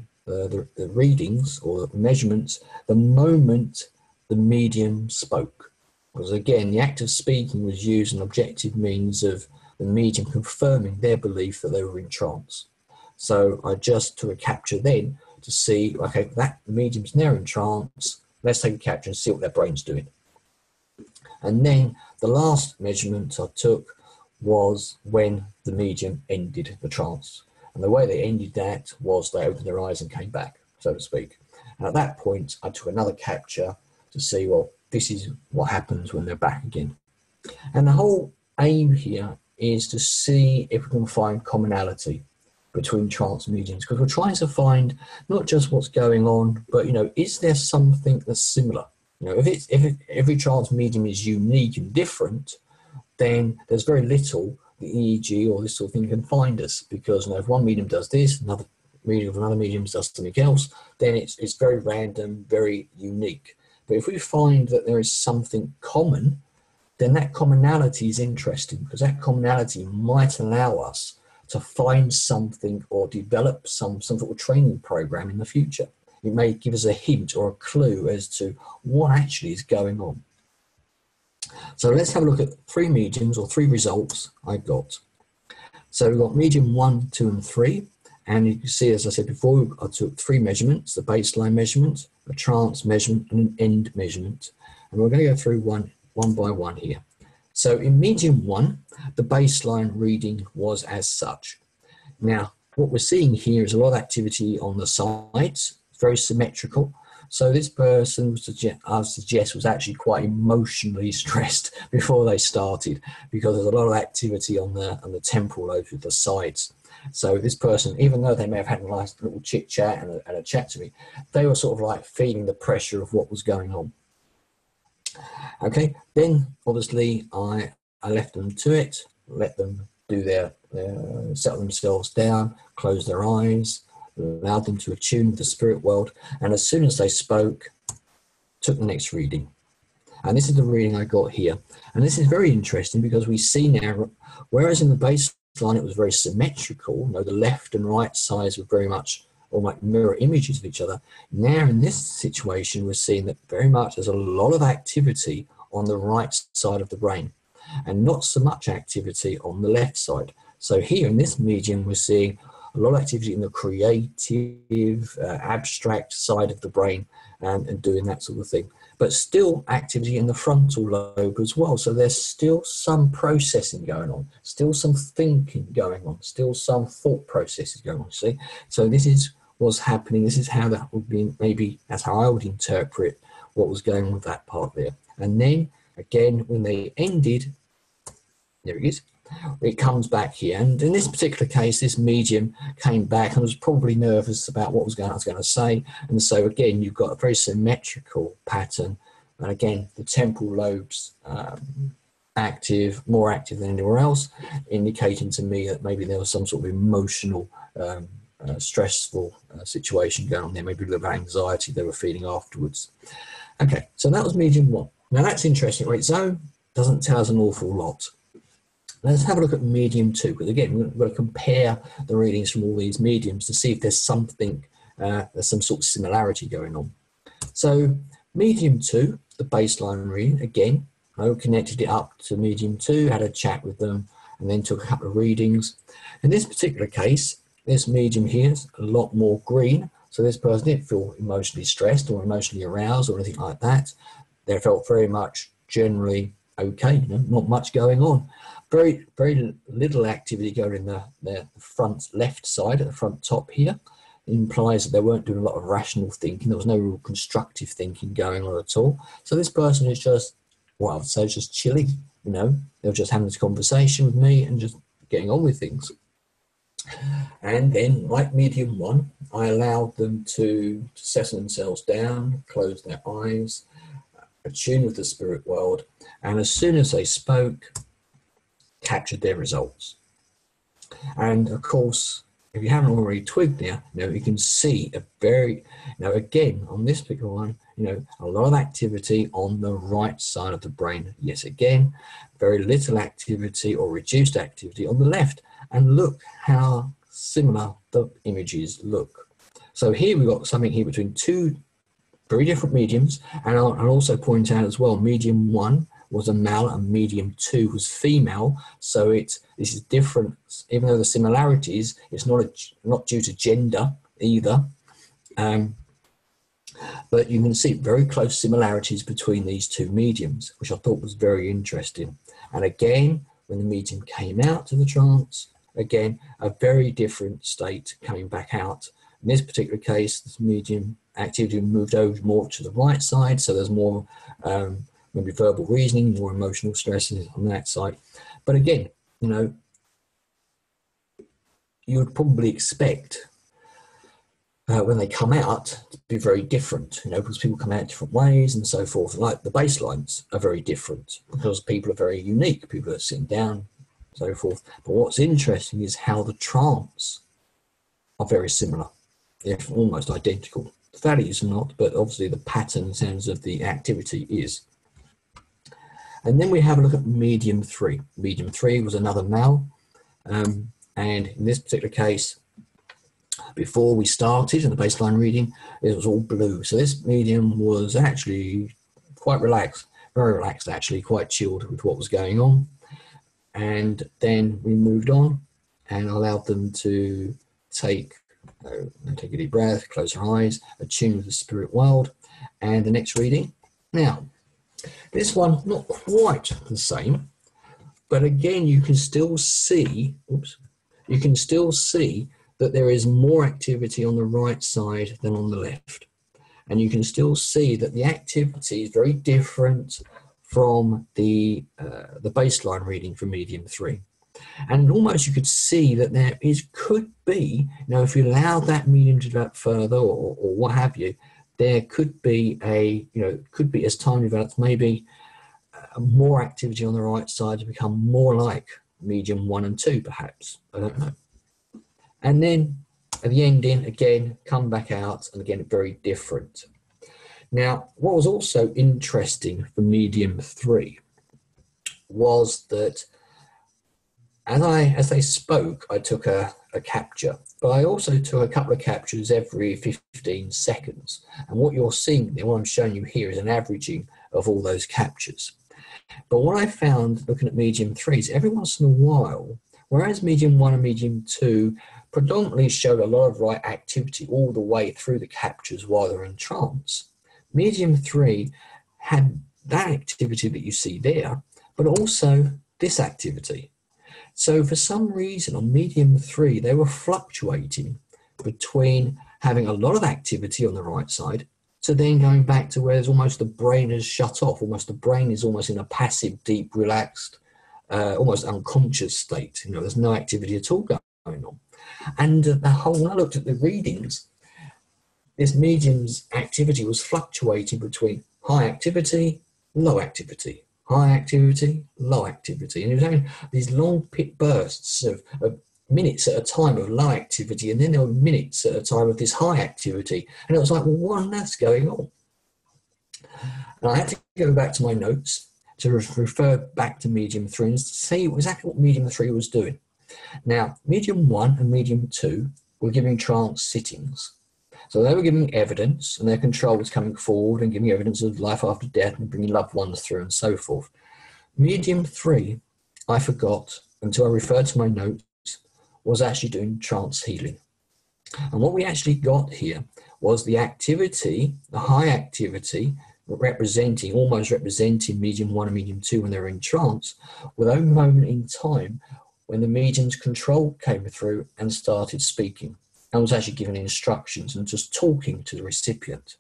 readings or the measurements the moment the medium spoke. Because again, the act of speaking was used an objective means of the medium confirming their belief that they were in trance. So I just took a capture then to see, okay, that the medium's now in trance, let's take a capture and see what their brain's doing. And then the last measurement I took was when the medium ended the trance. And the way they ended that was they opened their eyes and came back, so to speak. And at that point, I took another capture to see, well, this is what happens when they're back again. And the whole aim here is to see if we can find commonality between trance mediums, because we're trying to find not just what's going on, but, you know, is there something that's similar? You know, if every trance medium is unique and different, then there's very little the EEG or this sort of thing can find us, because, you know, if one medium does this, another medium does something else, then it's very random, very unique. But if we find that there is something common, then that commonality is interesting, because that commonality might allow us to find something or develop some sort of training program in the future. It may give us a hint or a clue as to what actually is going on. So let's have a look at three mediums or three results I got. So we've got medium 1, 2, and 3. And you can see, as I said before, I took three measurements: the baseline measurement, a trance measurement, and an end measurement. And we're going to go through one by one here. So in medium 1, the baseline reading was as such. Now, what we're seeing here is a lot of activity on the sides, very symmetrical. So this person, I suggest, was actually quite emotionally stressed before they started, because there's a lot of activity on the temporal over the sides. So this person, even though they may have had a nice little chit chat and a chat to me, they were sort of like feeling the pressure of what was going on. Okay, then obviously I left them to it, let them do their settle themselves down, close their eyes, allowed them to attune with the spirit world, and as soon as they spoke, took the next reading. And this is the reading I got here. And this is very interesting, because we see now, whereas in the baseline it was very symmetrical, you know, the left and right sides were very much almost mirror images of each other, now in this situation we're seeing that very much there's a lot of activity on the right side of the brain and not so much activity on the left side. So here in this medium we're seeing a lot of activity in the creative, abstract side of the brain and doing that sort of thing. But still activity in the frontal lobe as well. So there's still some processing going on, still some thinking going on, still some thought processes going on, see? So this is what's happening. This is how that would be, maybe that's how I would interpret what was going on with that part there. And then again, when they ended, there it is. It comes back here, and in this particular case this medium came back and was probably nervous about what I was going to say, and so again you've got a very symmetrical pattern, and again the temporal lobes active, more active than anywhere else, indicating to me that maybe there was some sort of emotional stressful situation going on there, maybe a little bit of anxiety they were feeling afterwards. Okay, so that was medium 1. Now that's interesting on its own, doesn't tell us an awful lot. Let's have a look at medium 2, because again, we're going to compare the readings from all these mediums to see if there's something, there's some sort of similarity going on. So medium 2, the baseline reading, again, I connected it up to medium 2, had a chat with them, and then took a couple of readings. In this particular case, this medium here is a lot more green, so this person didn't feel emotionally stressed or emotionally aroused or anything like that. They felt very much generally okay, you know, not much going on. Very, very little activity going in the front left side, at the front top here. It implies that they weren't doing a lot of rational thinking. There was no real constructive thinking going on at all. So this person is just well, so just chilling, you know. They were just having this conversation with me and just getting on with things. And then, like medium one, I allowed them to settle themselves down, close their eyes, attune with the spirit world, and as soon as they spoke, captured their results. And of course, if you haven't already twigged now, you know, you can see a very, you know, again, on this particular one, you know, a lot of activity on the right side of the brain, yet again, very little activity or reduced activity on the left. And look how similar the images look. So here we've got something here between two very different mediums. And I'll also point out as well, medium one was a male and medium two was female. So this is different, even though the similarities, it's not due to gender either. But you can see very close similarities between these two mediums, which I thought was very interesting. And again, when the medium came out to the trance, again, a very different state coming back out. In this particular case, this medium activity moved over more to the right side, so there's more maybe verbal reasoning, more emotional stresses on that side. But again, you know, you would probably expect when they come out to be very different, you know, because people come out different ways and so forth. Like the baselines are very different because people are very unique. People are sitting down, so forth. But what's interesting is how the trance are very similar, if almost identical. The values are not, but obviously the pattern in terms of the activity is. And then we have a look at medium three. Medium three was another male. And in this particular case, before we started in the baseline reading, it was all blue. So this medium was actually quite relaxed, very relaxed actually, quite chilled with what was going on. And then we moved on and allowed them to take a deep breath, close their eyes, attune with the spirit world. And the next reading. Now, this one, not quite the same, but again, you can still see, you can still see that there is more activity on the right side than on the left. And you can still see that the activity is very different from the baseline reading for medium three. And almost you could see that there could be, you know, if you allow that medium to develop further or what have you, there could be could be as time develops, maybe more activity on the right side to become more like medium one and two, perhaps, I don't know. And then at the ending, again, come back out, and again, very different. Now, what was also interesting for medium three was that as they spoke, I took a capture, but I also took a couple of captures every 15 seconds. And what you're seeing, what I'm showing you here, is an averaging of all those captures. But what I found looking at medium three is every once in a while, whereas medium one and medium two predominantly showed a lot of right activity all the way through the captures while they're in trance, medium three had that activity that you see there, but also this activity. So for some reason on medium three, they were fluctuating between having a lot of activity on the right side to then going back to where there's almost the brain has shut off, almost the brain is almost in a passive, deep, relaxed, almost unconscious state. You know, there's no activity at all going on. And when I looked at the readings, this medium's activity was fluctuating between high activity, low activity, high activity, low activity. And he was having these long pit bursts of minutes at a time of low activity, and then there were minutes at a time of this high activity. And it was like, well, what on earth's going on? And I had to go back to my notes to refer back to medium three and see exactly what medium three was doing. Now, medium one and medium two were giving trance sittings. So they were giving evidence, and their control was coming forward and giving evidence of life after death and bringing loved ones through and so forth. Medium three, I forgot until I referred to my notes, was actually doing trance healing. And what we actually got here was the activity, the high activity, almost representing medium one and medium two when they're in trance, with a moment in time when the medium's control came through and started speaking and was actually giving instructions and just talking to the recipient.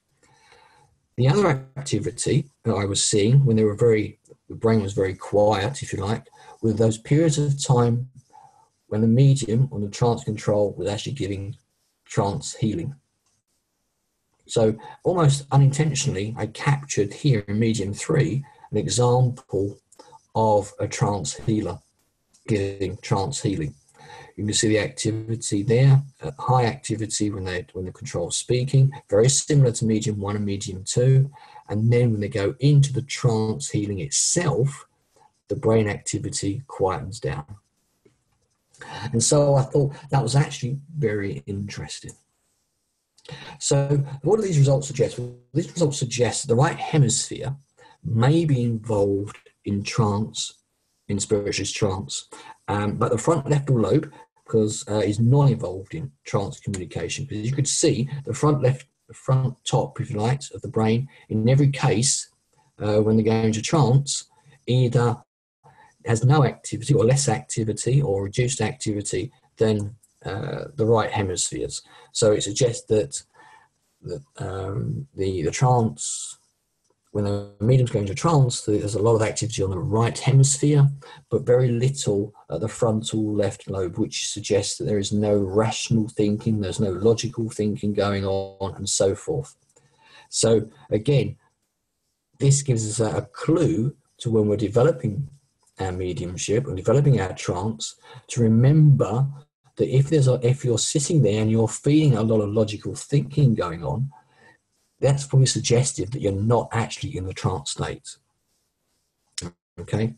The other activity that I was seeing when they were very the brain was very quiet, if you like, with those periods of time when the medium on the trance control was actually giving trance healing. So almost unintentionally, I captured here in medium 3 an example of a trance healer giving trance healing. You can see the activity there, high activity when the control is speaking, very similar to medium 1 and medium 2. And then when they go into the trance healing itself, the brain activity quietens down. And so I thought that was actually very interesting. So what do these results suggest? Well, these results suggest the right hemisphere may be involved in trance, in spiritualist trance, but the front left lobe is not involved in trance communication. Because you could see the front left, the front top, if you like, of the brain, in every case, when they go into trance, either has no activity or less activity or reduced activity than the right hemispheres. So it suggests that, the trance, when the medium's going to trance, there's a lot of activity on the right hemisphere, but very little at the frontal left lobe, which suggests that there is no rational thinking, there's no logical thinking going on, and so forth. So again, this gives us a clue to when we're developing our mediumship and developing our trance, to remember that if you're sitting there and you're feeling a lot of logical thinking going on, that's probably suggestive that you're not actually in the trance state. Okay.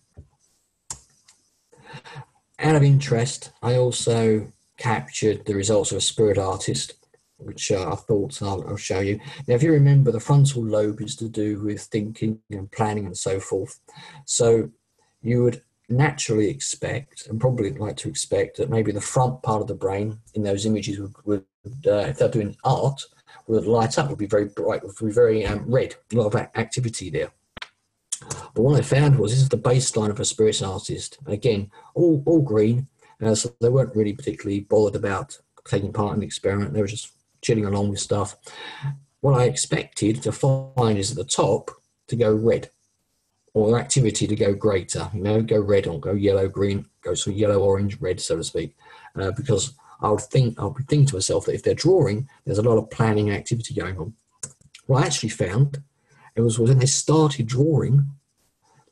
Out of interest, I also captured the results of a spirit artist, which I thought I'll show you. Now, if you remember, the frontal lobe is to do with thinking and planning and so forth. So you would naturally expect, and probably like to expect, that maybe the front part of the brain in those images would if they're doing art, would light up, would be very bright, would be very red, a lot of activity there. But what I found was this is the baseline of a spirit artist. And again, all green, so they weren't really particularly bothered about taking part in the experiment. They were just chilling along with stuff. What I expected to find is at the top to go red, or activity to go greater, you know, go red or go yellow, green, go sort of yellow, orange, red, so to speak, because I would think to myself that if they're drawing, there's a lot of planning activity going on. What I actually found, it was when they started drawing,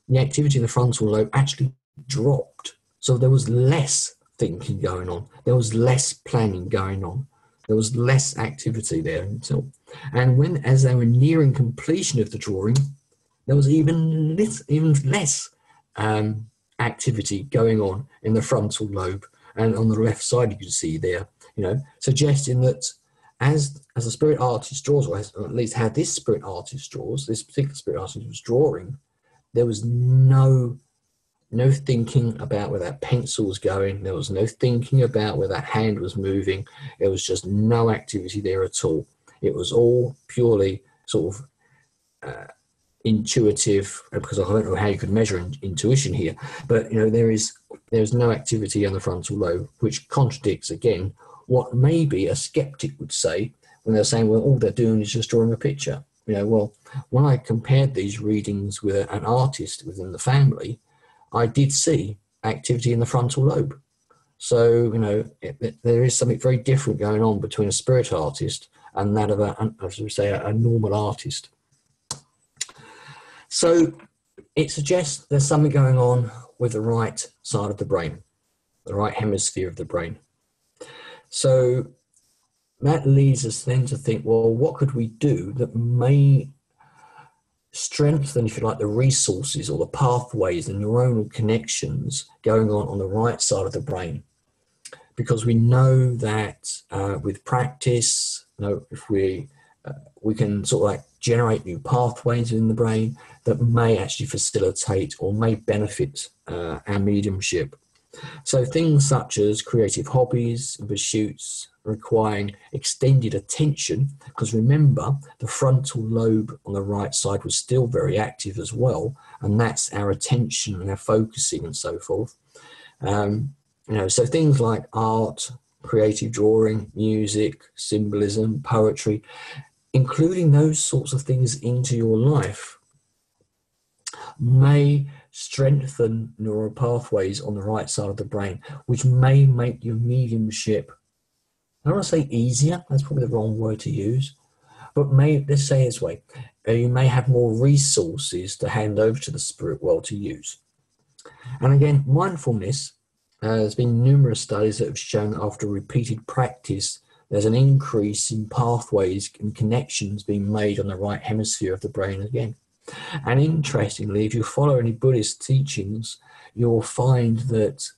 the activity in the frontal lobe actually dropped. So there was less thinking going on. There was less planning going on. There was less activity there until. And when, as they were nearing completion of the drawing, there was even less activity going on in the frontal lobe. And on the left side, you can see there, you know, suggesting that as a spirit artist draws, or at least how this spirit artist draws, this particular spirit artist was drawing, there was no thinking about where that pencil was going. There was no thinking about where that hand was moving. It was just no activity there at all. It was all purely sort of intuitive, because I don't know how you could measure intuition here, but you know, there is no activity on the frontal lobe, which contradicts again what maybe a skeptic would say when they're saying, well, all they're doing is just drawing a picture. You know, well, when I compared these readings with an artist within the family, I did see activity in the frontal lobe. So you know, there is something very different going on between a spirit artist and that of a normal artist. So it suggests there's something going on with the right side of the brain, the right hemisphere of the brain. So that leads us then to think, well, what could we do that may strengthen, if you like, the resources or the pathways, the neuronal connections going on the right side of the brain? Because we know that with practice, you know, if we can sort of like generate new pathways in the brain that may actually facilitate or may benefit our mediumship. So things such as creative hobbies and pursuits requiring extended attention, because remember, the frontal lobe on the right side was still very active as well, and that's our attention and our focusing and so forth. You know, so things like art, creative drawing, music, symbolism, poetry, including those sorts of things into your life may strengthen neural pathways on the right side of the brain, which may make your mediumship, I don't want to say easier, that's probably the wrong word to use, but may, let's say it this way, you may have more resources to hand over to the spirit world to use. And again, mindfulness, there's been numerous studies that have shown after repeated practice, there's an increase in pathways and connections being made on the right hemisphere of the brain again. And interestingly, if you follow any Buddhist teachings, you'll find that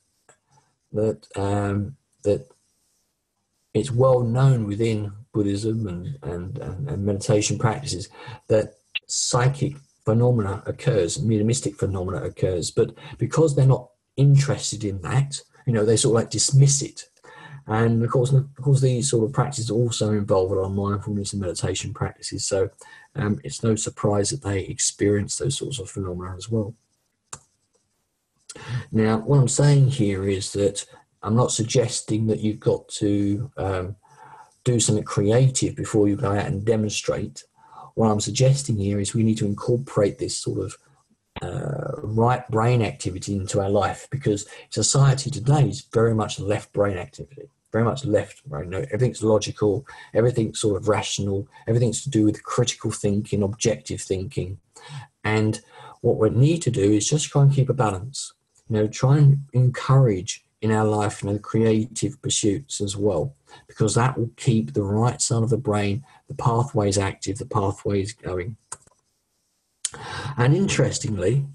it's well known within Buddhism and meditation practices that psychic phenomena occurs, mediumistic phenomena occurs, but because they're not interested in that, you know, they sort of like dismiss it. And of course, these sort of practices also involve a lot of mindfulness and meditation practices. So it's no surprise that they experience those sorts of phenomena as well. Now, what I'm saying here is that I'm not suggesting that you've got to do something creative before you go out and demonstrate. What I'm suggesting here is we need to incorporate this sort of right brain activity into our life, because society today is very much left brain activity, very much left brain. Everything's logical, everything's sort of rational, everything's to do with critical thinking, objective thinking. And what we need to do is just try and keep a balance, you know, try and encourage in our life, you know, creative pursuits as well, because that will keep the right side of the brain, the pathways active, the pathways going. And interestingly,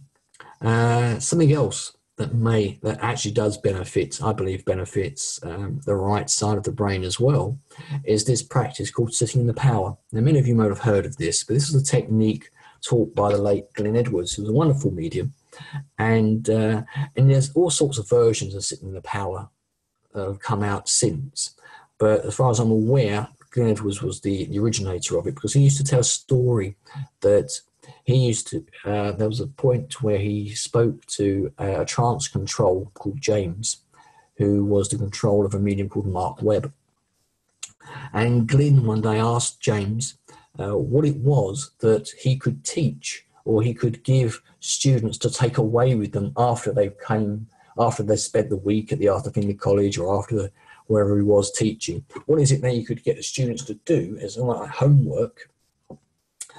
something else that actually does benefit, I believe benefits the right side of the brain as well, is this practice called sitting in the power. Now, many of you might have heard of this, but this is a technique taught by the late Glyn Edwards, who was a wonderful medium. And there's all sorts of versions of sitting in the power that have come out since. But as far as I'm aware, Glyn Edwards was the originator of it, because he used to tell a story that he used to, there was a point where he spoke to a trance control called James, who was the control of a medium called Mark Webb. And Glyn one day asked James what it was that he could teach, or he could give students to take away with them after they spent the week at the Arthur Findlay College, or after wherever he was teaching. What is it that you could get the students to do as like homework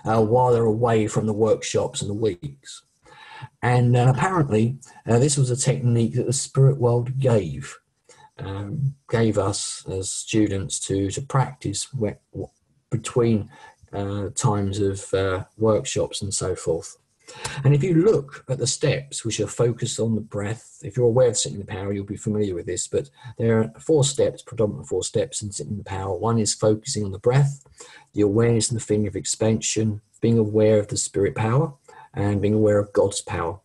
while they're away from the workshops and the weeks? And apparently this was a technique that the spirit world gave us as students to practice between times of workshops and so forth. And if you look at the steps, which are focused on the breath, if you're aware of sitting in the power, you'll be familiar with this, but there are four steps, predominant four steps in sitting in the power. One is focusing on the breath, the awareness and the feeling of expansion, being aware of the spirit power, and being aware of God's power.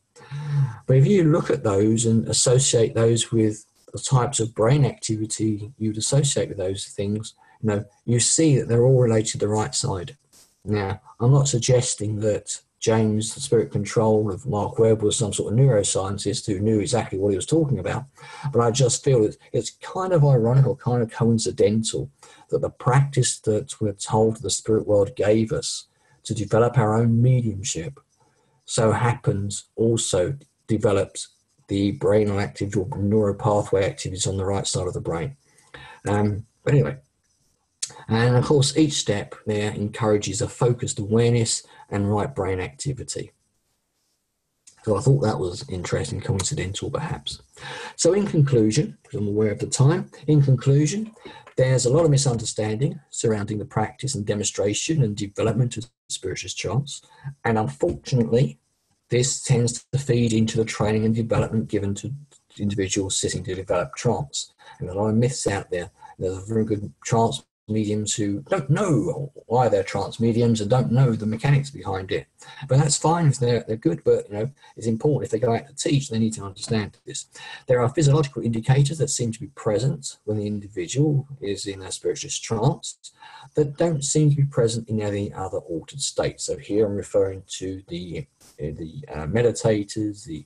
But if you look at those and associate those with the types of brain activity you'd associate with those things, you know, you see that they're all related to the right side. Now, I'm not suggesting that James, the spirit control of Mark Webb, was some sort of neuroscientist who knew exactly what he was talking about. But I just feel it's kind of ironical, kind of coincidental, that the practice that we're told the spirit world gave us to develop our own mediumship so happens also develops the brainal activity or neural pathway activities on the right side of the brain. But anyway. And of course, each step there encourages a focused awareness and right brain activity. So I thought that was interesting, coincidental perhaps. So in conclusion, because I'm aware of the time, in conclusion, there's a lot of misunderstanding surrounding the practice and demonstration and development of spiritualist trance. And unfortunately, this tends to feed into the training and development given to individuals sitting to develop trance. And a lot of myths out there. There's a very good trance mediums who don't know why they're trance mediums and don't know the mechanics behind it, but that's fine if they're good. But you know, it's important if they go out to teach, they need to understand this. There are physiological indicators that seem to be present when the individual is in a spiritualist trance that don't seem to be present in any other altered state. So here I'm referring to the meditators, the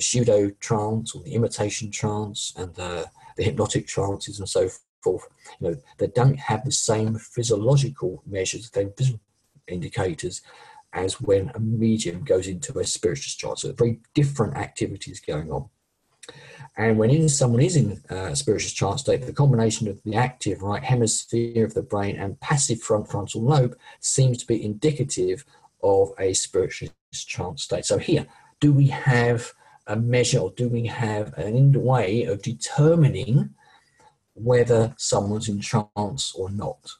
pseudo trance or the imitation trance, and the hypnotic trances and so forth. You know, they don't have the same physiological measures, the same physical indicators as when a medium goes into a spiritualist trance. So very different activities going on. And when someone is in a spiritualist trance state, the combination of the active right hemisphere of the brain and passive front frontal lobe seems to be indicative of a spiritualist trance state. So here, do we have a measure, or do we have a way of determining whether someone's in trance or not?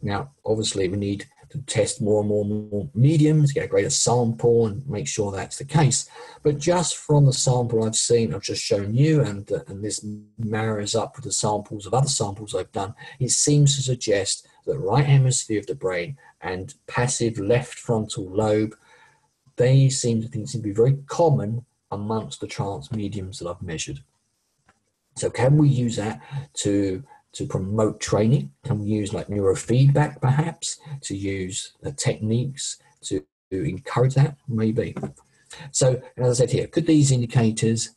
Now, obviously, we need to test more mediums, get a greater sample and make sure that's the case. But just from the sample I've seen, I've just shown you, and this marries up with the samples of other samples I've done, it seems to suggest that right hemisphere of the brain and passive left frontal lobe, they seem to be very common amongst the trance mediums that I've measured. So can we use that to promote training? Can we use like neurofeedback perhaps, to use techniques to encourage that? Maybe. So as I said here, could these indicators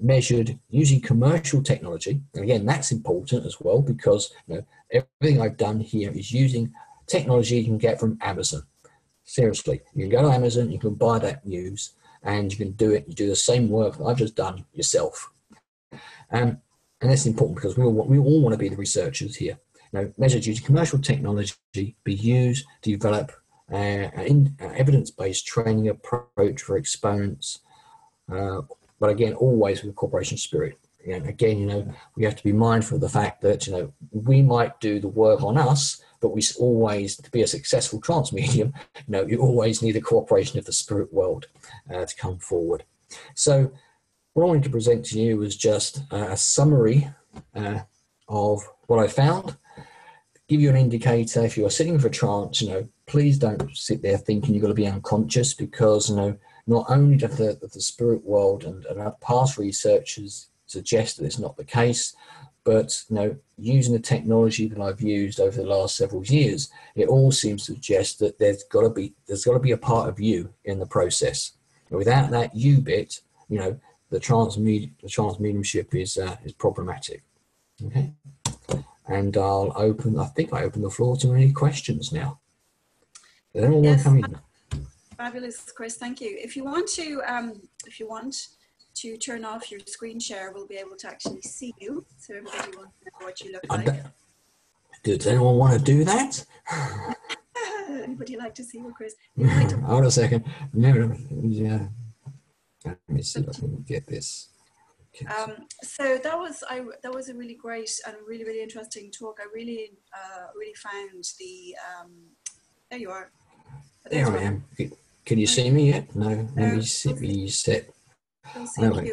measured using commercial technology? And again, that's important as well, because you know, everything I've done here is using technology you can get from Amazon. Seriously, you can go to Amazon, you can buy that Muse, and you can do it, you do the same work that I've just done yourself. And that's important because we all want to be the researchers here. You know, measured using commercial technology, be used to develop an evidence-based training approach for exponents, but again, always with cooperation spirit. And again, you know, we have to be mindful of the fact that, you know, we might do the work on us, but we always, to be a successful trance medium, you know, you always need the cooperation of the spirit world to come forward. So what I wanted to present to you was just a summary of what I found. Give you an indicator. If you are sitting for trance, you know, please don't sit there thinking you're going to be unconscious, because, you know, not only does the spirit world and our past researchers suggest that it's not the case, but, you know, using the technology that I've used over the last several years, it all seems to suggest that there's got to be a part of you in the process. And without that you bit, you know, the trans mediumship is problematic. Okay, and I'll open. I think I open the floor to any questions now. Does anyone want to come in? Fabulous, Chris. Thank you. If you want to turn off your screen share, we'll be able to actually see you. So everybody wants to know what you look like. Does anyone want to do that? Anybody like to see you, Chris? Hold a second. No, yeah. Let me see if I can get this. Okay. So that was a really great and really interesting talk. I really found the. There you are. There I am. Can you see me yet? No. Let me see me set. No,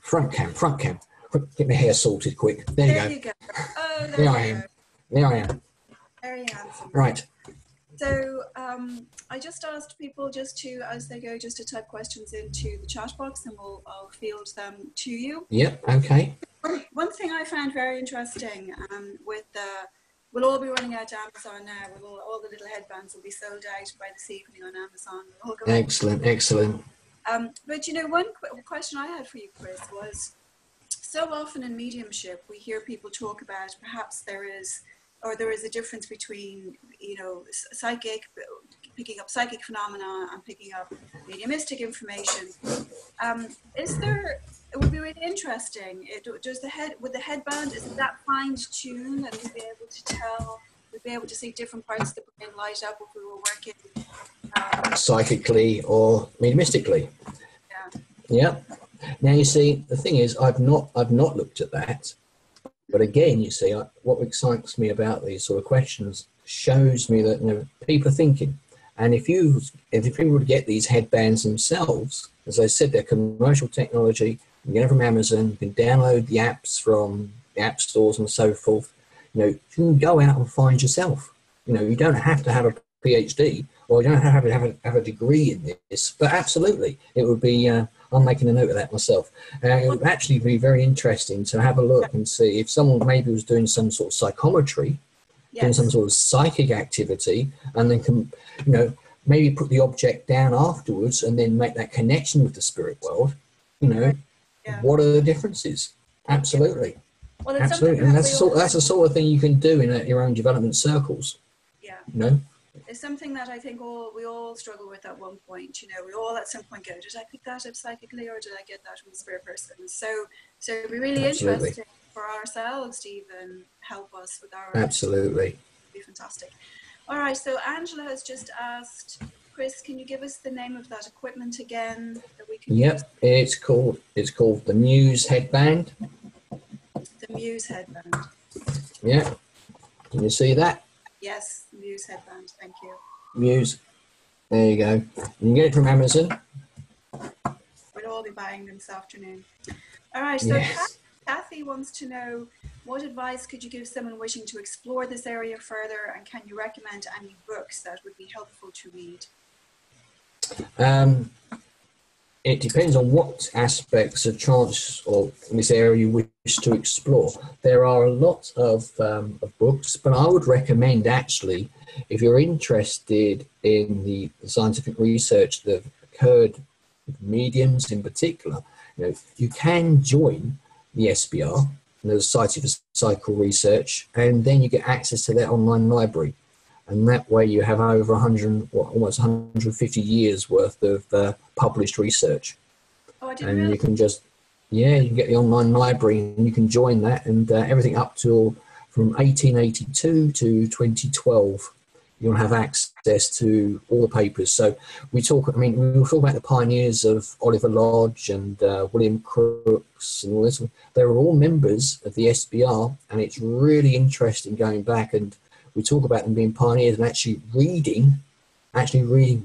front cam. Quick, get my hair sorted, quick. There you go. Oh, there I am. There I am. Very handsome. Right. So I just asked people as they go, to type questions into the chat box, and I'll field them to you. Yep, okay. One thing I found very interesting we'll all be running out to Amazon now. All the little headbands will be sold out by this evening on Amazon. Excellent. But you know, one question I had for you, Chris, was so often in mediumship, we hear people talk about perhaps there is a difference between, you know, picking up psychic phenomena and picking up mediumistic information. It would be really interesting. Would the headband, is that fine-tuned, and we'd be able to see different parts of the brain light up if we were working psychically or mediumistically? Yeah. Now you see, the thing is, I've not looked at that. But again, you see, what excites me about these sort of questions shows me that, you know, people are thinking. And if people would get these headbands themselves, as I said, they're commercial technology. You can get it from Amazon. You can download the apps from the app stores and so forth. You know, you can go out and find yourself. You know, you don't have to have a PhD, or you don't have to have a degree in this. But absolutely, it would be. I'm making a note of that myself. It would actually be very interesting to have a look and see if someone maybe was doing some sort of psychometry, doing some sort of psychic activity, and then can, you know, maybe put the object down afterwards and then make that connection with the spirit world. You know, what are the differences? Absolutely. Well, absolutely. And that's the sort of thing you can do in your own development circles. Yeah. You know, is something that I think we all struggle with at one point. You know, we all at some point go, did I pick that up psychically, or did I get that from a spirit person? So it'd be really Absolutely. Interesting for ourselves to even help us with our Absolutely. It'd be fantastic. All right, so Angela has just asked, Chris, can you give us the name of that equipment again that we can Yep, use? It's called the Muse headband. The Muse headband. Yeah. Can you see that? Yes, Muse headband, thank you. Muse. There you go. You can get it from Amazon. We'll all be buying them this afternoon. All right, so yes. Kathy wants to know, what advice could you give someone wishing to explore this area further, and can you recommend any books that would be helpful to read? It depends on what aspects of trance or in this area you wish to explore. There are a lot of books, but I would recommend, actually, if you're interested in the scientific research that occurred with mediums in particular, you can join the SBR, the Society for Psychical Research, and then you get access to their online library. And that way you have over 100, almost 150 years worth of published research. Oh, I didn't and really? You can just, yeah, you can get the online library and you can join that, and everything up till from 1882 to 2012, you'll have access to all the papers. So we talk about the pioneers of Oliver Lodge and William Crookes and all this. They were all members of the SBR, and it's really interesting going back, and we talk about them being pioneers and actually reading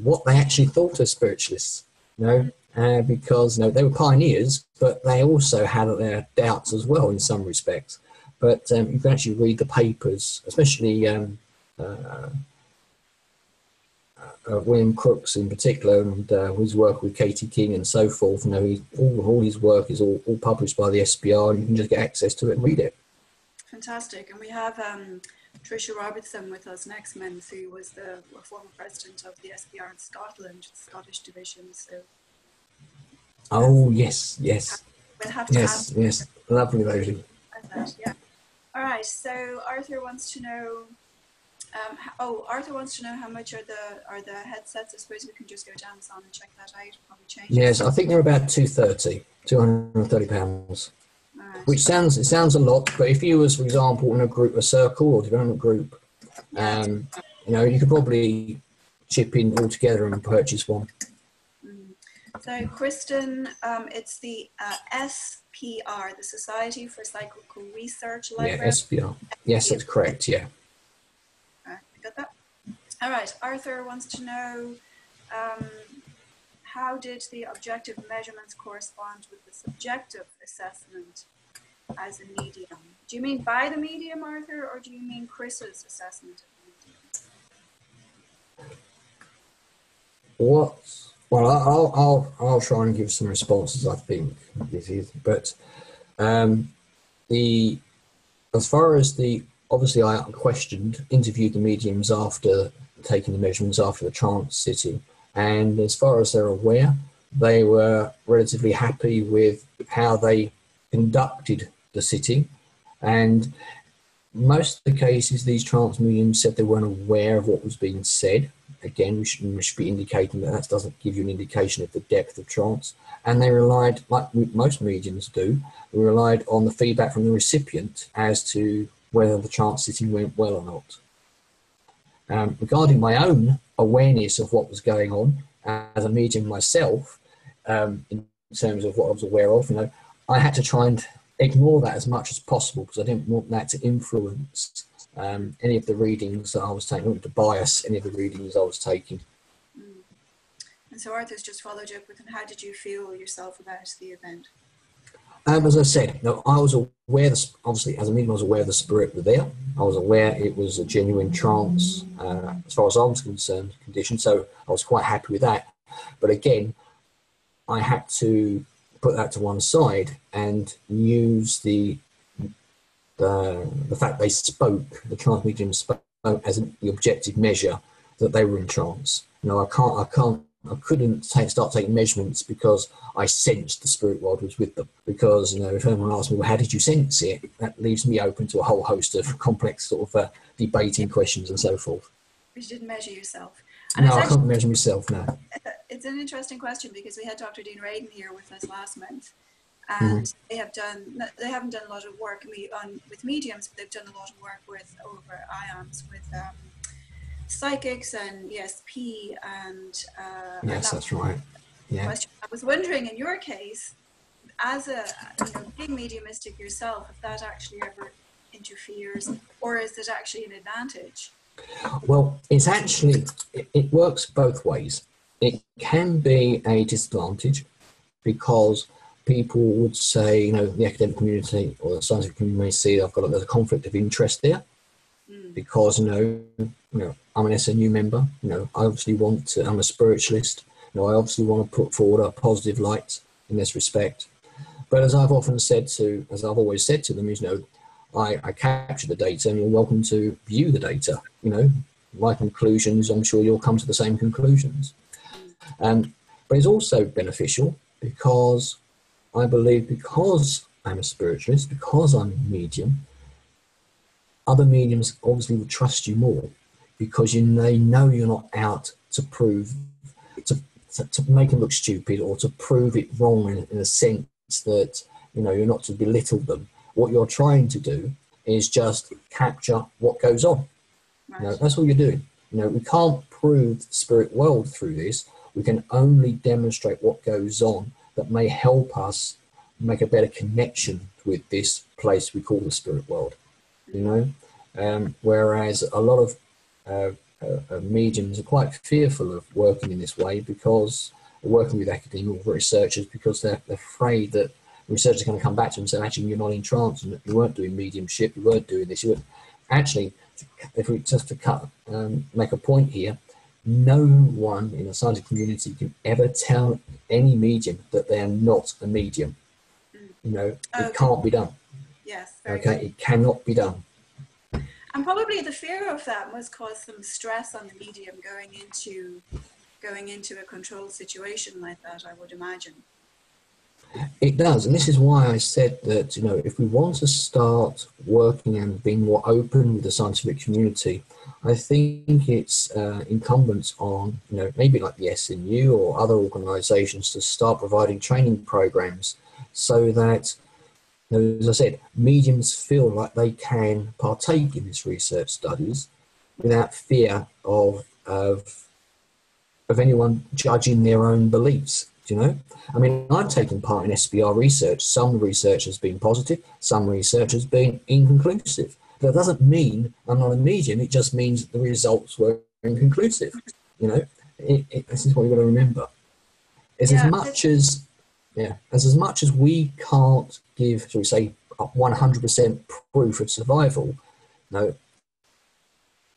what they actually thought of spiritualists, because they were pioneers, but they also had their doubts as well in some respects. But you can actually read the papers, especially William Crookes in particular, and his work with Katie King and so forth. All his work is all published by the SBR, and you can just get access to it and read it. Fantastic. And we have Tricia Robertson with us next month, who was the former president of the SBR in Scotland, Scottish division. So. Oh yes. We'll have to lovely lady. Yeah. All right. So Arthur wants to know. Arthur wants to know how much are the headsets. I suppose we can just go down some and check that out. Probably change. Yes, I think they're about £230. Right. Which sounds a lot, but if you was, for example, in a group, a circle or development group, you could probably chip in all together and purchase one. So, Kristen, it's the SPR, the Society for Psychical Research Library. Yeah, SPR. Yes, that's correct. Yeah. All right, I got that. All right, Arthur wants to know. How did the objective measurements correspond with the subjective assessment as a medium? Do you mean by the medium, Arthur, or do you mean Chris's assessment of the medium? Well, I'll try and give some responses, I think, but obviously I interviewed the mediums after taking the measurements after the trance sitting. And as far as they're aware, they were relatively happy with how they conducted the sitting. And most of the cases, these trance mediums said they weren't aware of what was being said. Again, we should be indicating that doesn't give you an indication of the depth of trance. And they relied, like most mediums do, they relied on the feedback from the recipient as to whether the trance sitting went well or not. Regarding my own awareness of what was going on as a medium myself, in terms of what I was aware of, I had to try and ignore that as much as possible, because I didn't want that to influence any of the readings that I was taking, or to bias any of the readings I was taking. And so Arthur's just followed up with, how did you feel yourself about the event? As I said, I was aware, obviously, as a medium, I was aware the spirit were there. I was aware it was a genuine trance, as far as I was concerned, condition, so I was quite happy with that. But again, I had to put that to one side and use the fact they spoke, the trance medium spoke, as the objective measure that they were in trance. I couldn't start taking measurements because I sensed the spirit world was with them. Because, if anyone asked me, well, how did you sense it? That leaves me open to a whole host of complex sort of debating questions and so forth. Because you didn't measure yourself. And no, I can't measure myself now. It's an interesting question because we had Dr. Dean Radin here with us last month, and they haven't done a lot of work with mediums, but they've done a lot of work with over ions with psychics and ESP and yes, that's right. Yeah. I was wondering, in your case, as a being mediumistic yourself, if that actually ever interferes, or is it actually an advantage? Well, it's actually, it works both ways. It can be a disadvantage because people would say, the academic community or the scientific community may see there's a conflict of interest there because, I'm an SNU member, I obviously want to, I'm a spiritualist, I obviously want to put forward a positive light in this respect. But as I've often said to, as I've always said to them, I capture the data and you're welcome to view the data. My conclusions, I'm sure you'll come to the same conclusions. But it's also beneficial because I believe because I'm a spiritualist, because I'm a medium, other mediums obviously will trust you more because they know you're not out to prove, to make them look stupid or to prove it wrong in a sense that, you're not to belittle them. What you're trying to do is just capture what goes on. Right. That's all you're doing. We can't prove the spirit world through this. We can only demonstrate what goes on that may help us make a better connection with this place we call the spirit world. Whereas a lot of mediums are quite fearful of working in this way because working with academic researchers because they're afraid that researchers are going to come back to them and say, actually, you're not in trance, and you weren't doing mediumship, you weren't doing this. Actually, if we just to cut, make a point here, no one in the scientific community can ever tell any medium that they're not a medium. It can't be done. Yes. Okay, it cannot be done. And probably the fear of that must cause some stress on the medium going into a controlled situation like that, I would imagine. It does, and this is why I said that, if we want to start working and being more open with the scientific community, I think it's incumbent on, maybe like the SNU or other organisations to start providing training programs so that, as I said, mediums feel like they can partake in these research studies without fear of anyone judging their own beliefs. I've taken part in SBR research. Some research has been positive, some research has been inconclusive. That doesn't mean I'm not a medium, it just means the results were inconclusive. This is what you've got to remember. As much as we can't give, shall we say, 100% proof of survival, the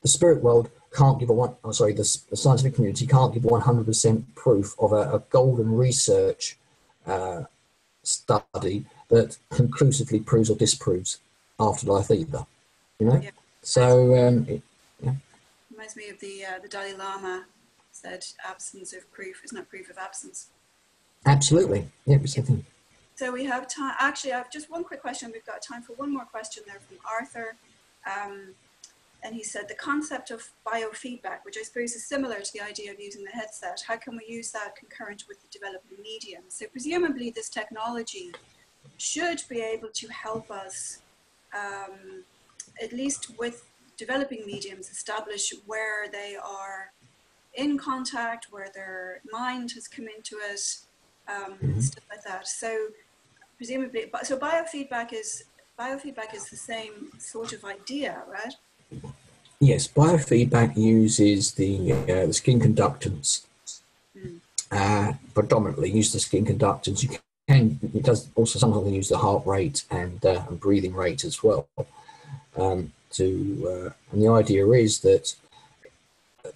spirit world can't give the scientific community can't give 100% proof of a golden research study that conclusively proves or disproves afterlife either. Yeah. So reminds me of the Dalai Lama said, "Absence of proof is not proof of absence." Absolutely, yeah. So we have time. Actually, I have just one quick question. We've got time for one more question there from Arthur. And he said, the concept of biofeedback, which I suppose is similar to the idea of using the headset, how can we use that concurrent with the developing medium? So presumably this technology should be able to help us, at least with developing mediums, establish where they are in contact, where their mind has come into it, stuff like that. So presumably, so biofeedback is the same sort of idea, right? Yes, biofeedback uses the skin conductance, predominantly use the skin conductance. It does also sometimes use the heart rate and breathing rate as well. And the idea is that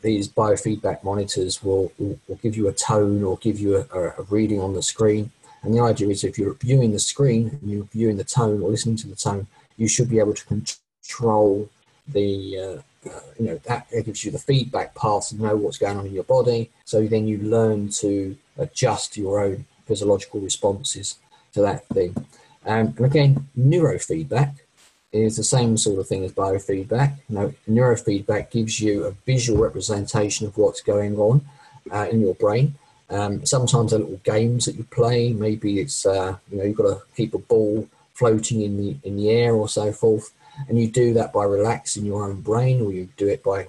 these biofeedback monitors will give you a tone or give you a reading on the screen. And the idea is if you're viewing the screen, and you're viewing the tone or listening to the tone, you should be able to control that gives you the feedback path to know what's going on in your body. So then you learn to adjust your own physiological responses to that thing. And again, neurofeedback is the same sort of thing as biofeedback. Neurofeedback gives you a visual representation of what's going on in your brain. Sometimes they're little games that you play. Maybe it's you've got to keep a ball floating in the air or so forth, and you do that by relaxing your own brain, or you do it by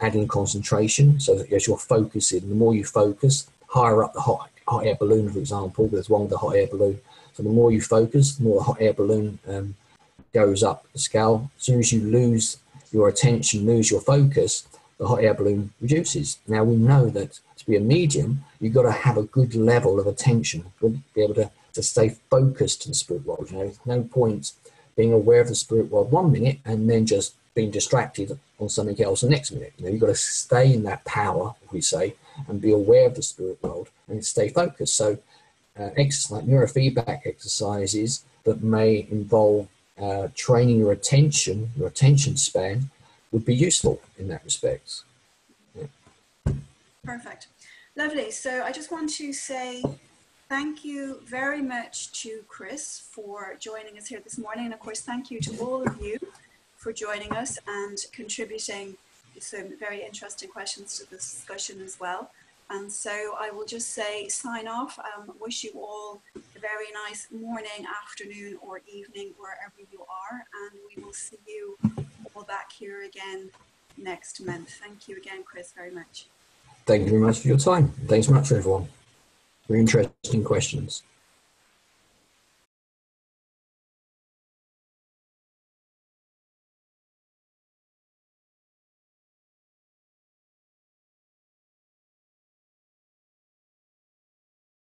adding concentration, so that as you're focusing, the more you focus, higher up the hot air balloon, for example. There's one with the hot air balloon. So the more you focus, the more the hot air balloon goes up the scale. As soon as you lose your attention, lose your focus, the hot air balloon reduces. Now, we know that to be a medium, you've got to have a good level of attention. You've got to be able to stay focused in the spirit world. There's no point being aware of the spirit world one minute and then just being distracted on something else the next minute. You've got to stay in that power, we say, and be aware of the spirit world and stay focused. So exercise, neurofeedback exercises that may involve training your attention span, would be useful in that respect. Yeah. Perfect. Lovely. So I just want to say thank you very much to Chris for joining us here this morning. And of course, thank you to all of you for joining us and contributing some very interesting questions to this discussion as well. And so I will just say sign off. Wish you all a very nice morning, afternoon or evening, wherever you are. And we will see you all back here again next month. Thank you again, Chris, very much. Thank you very much for your time. Thanks much, everyone. Very interesting questions.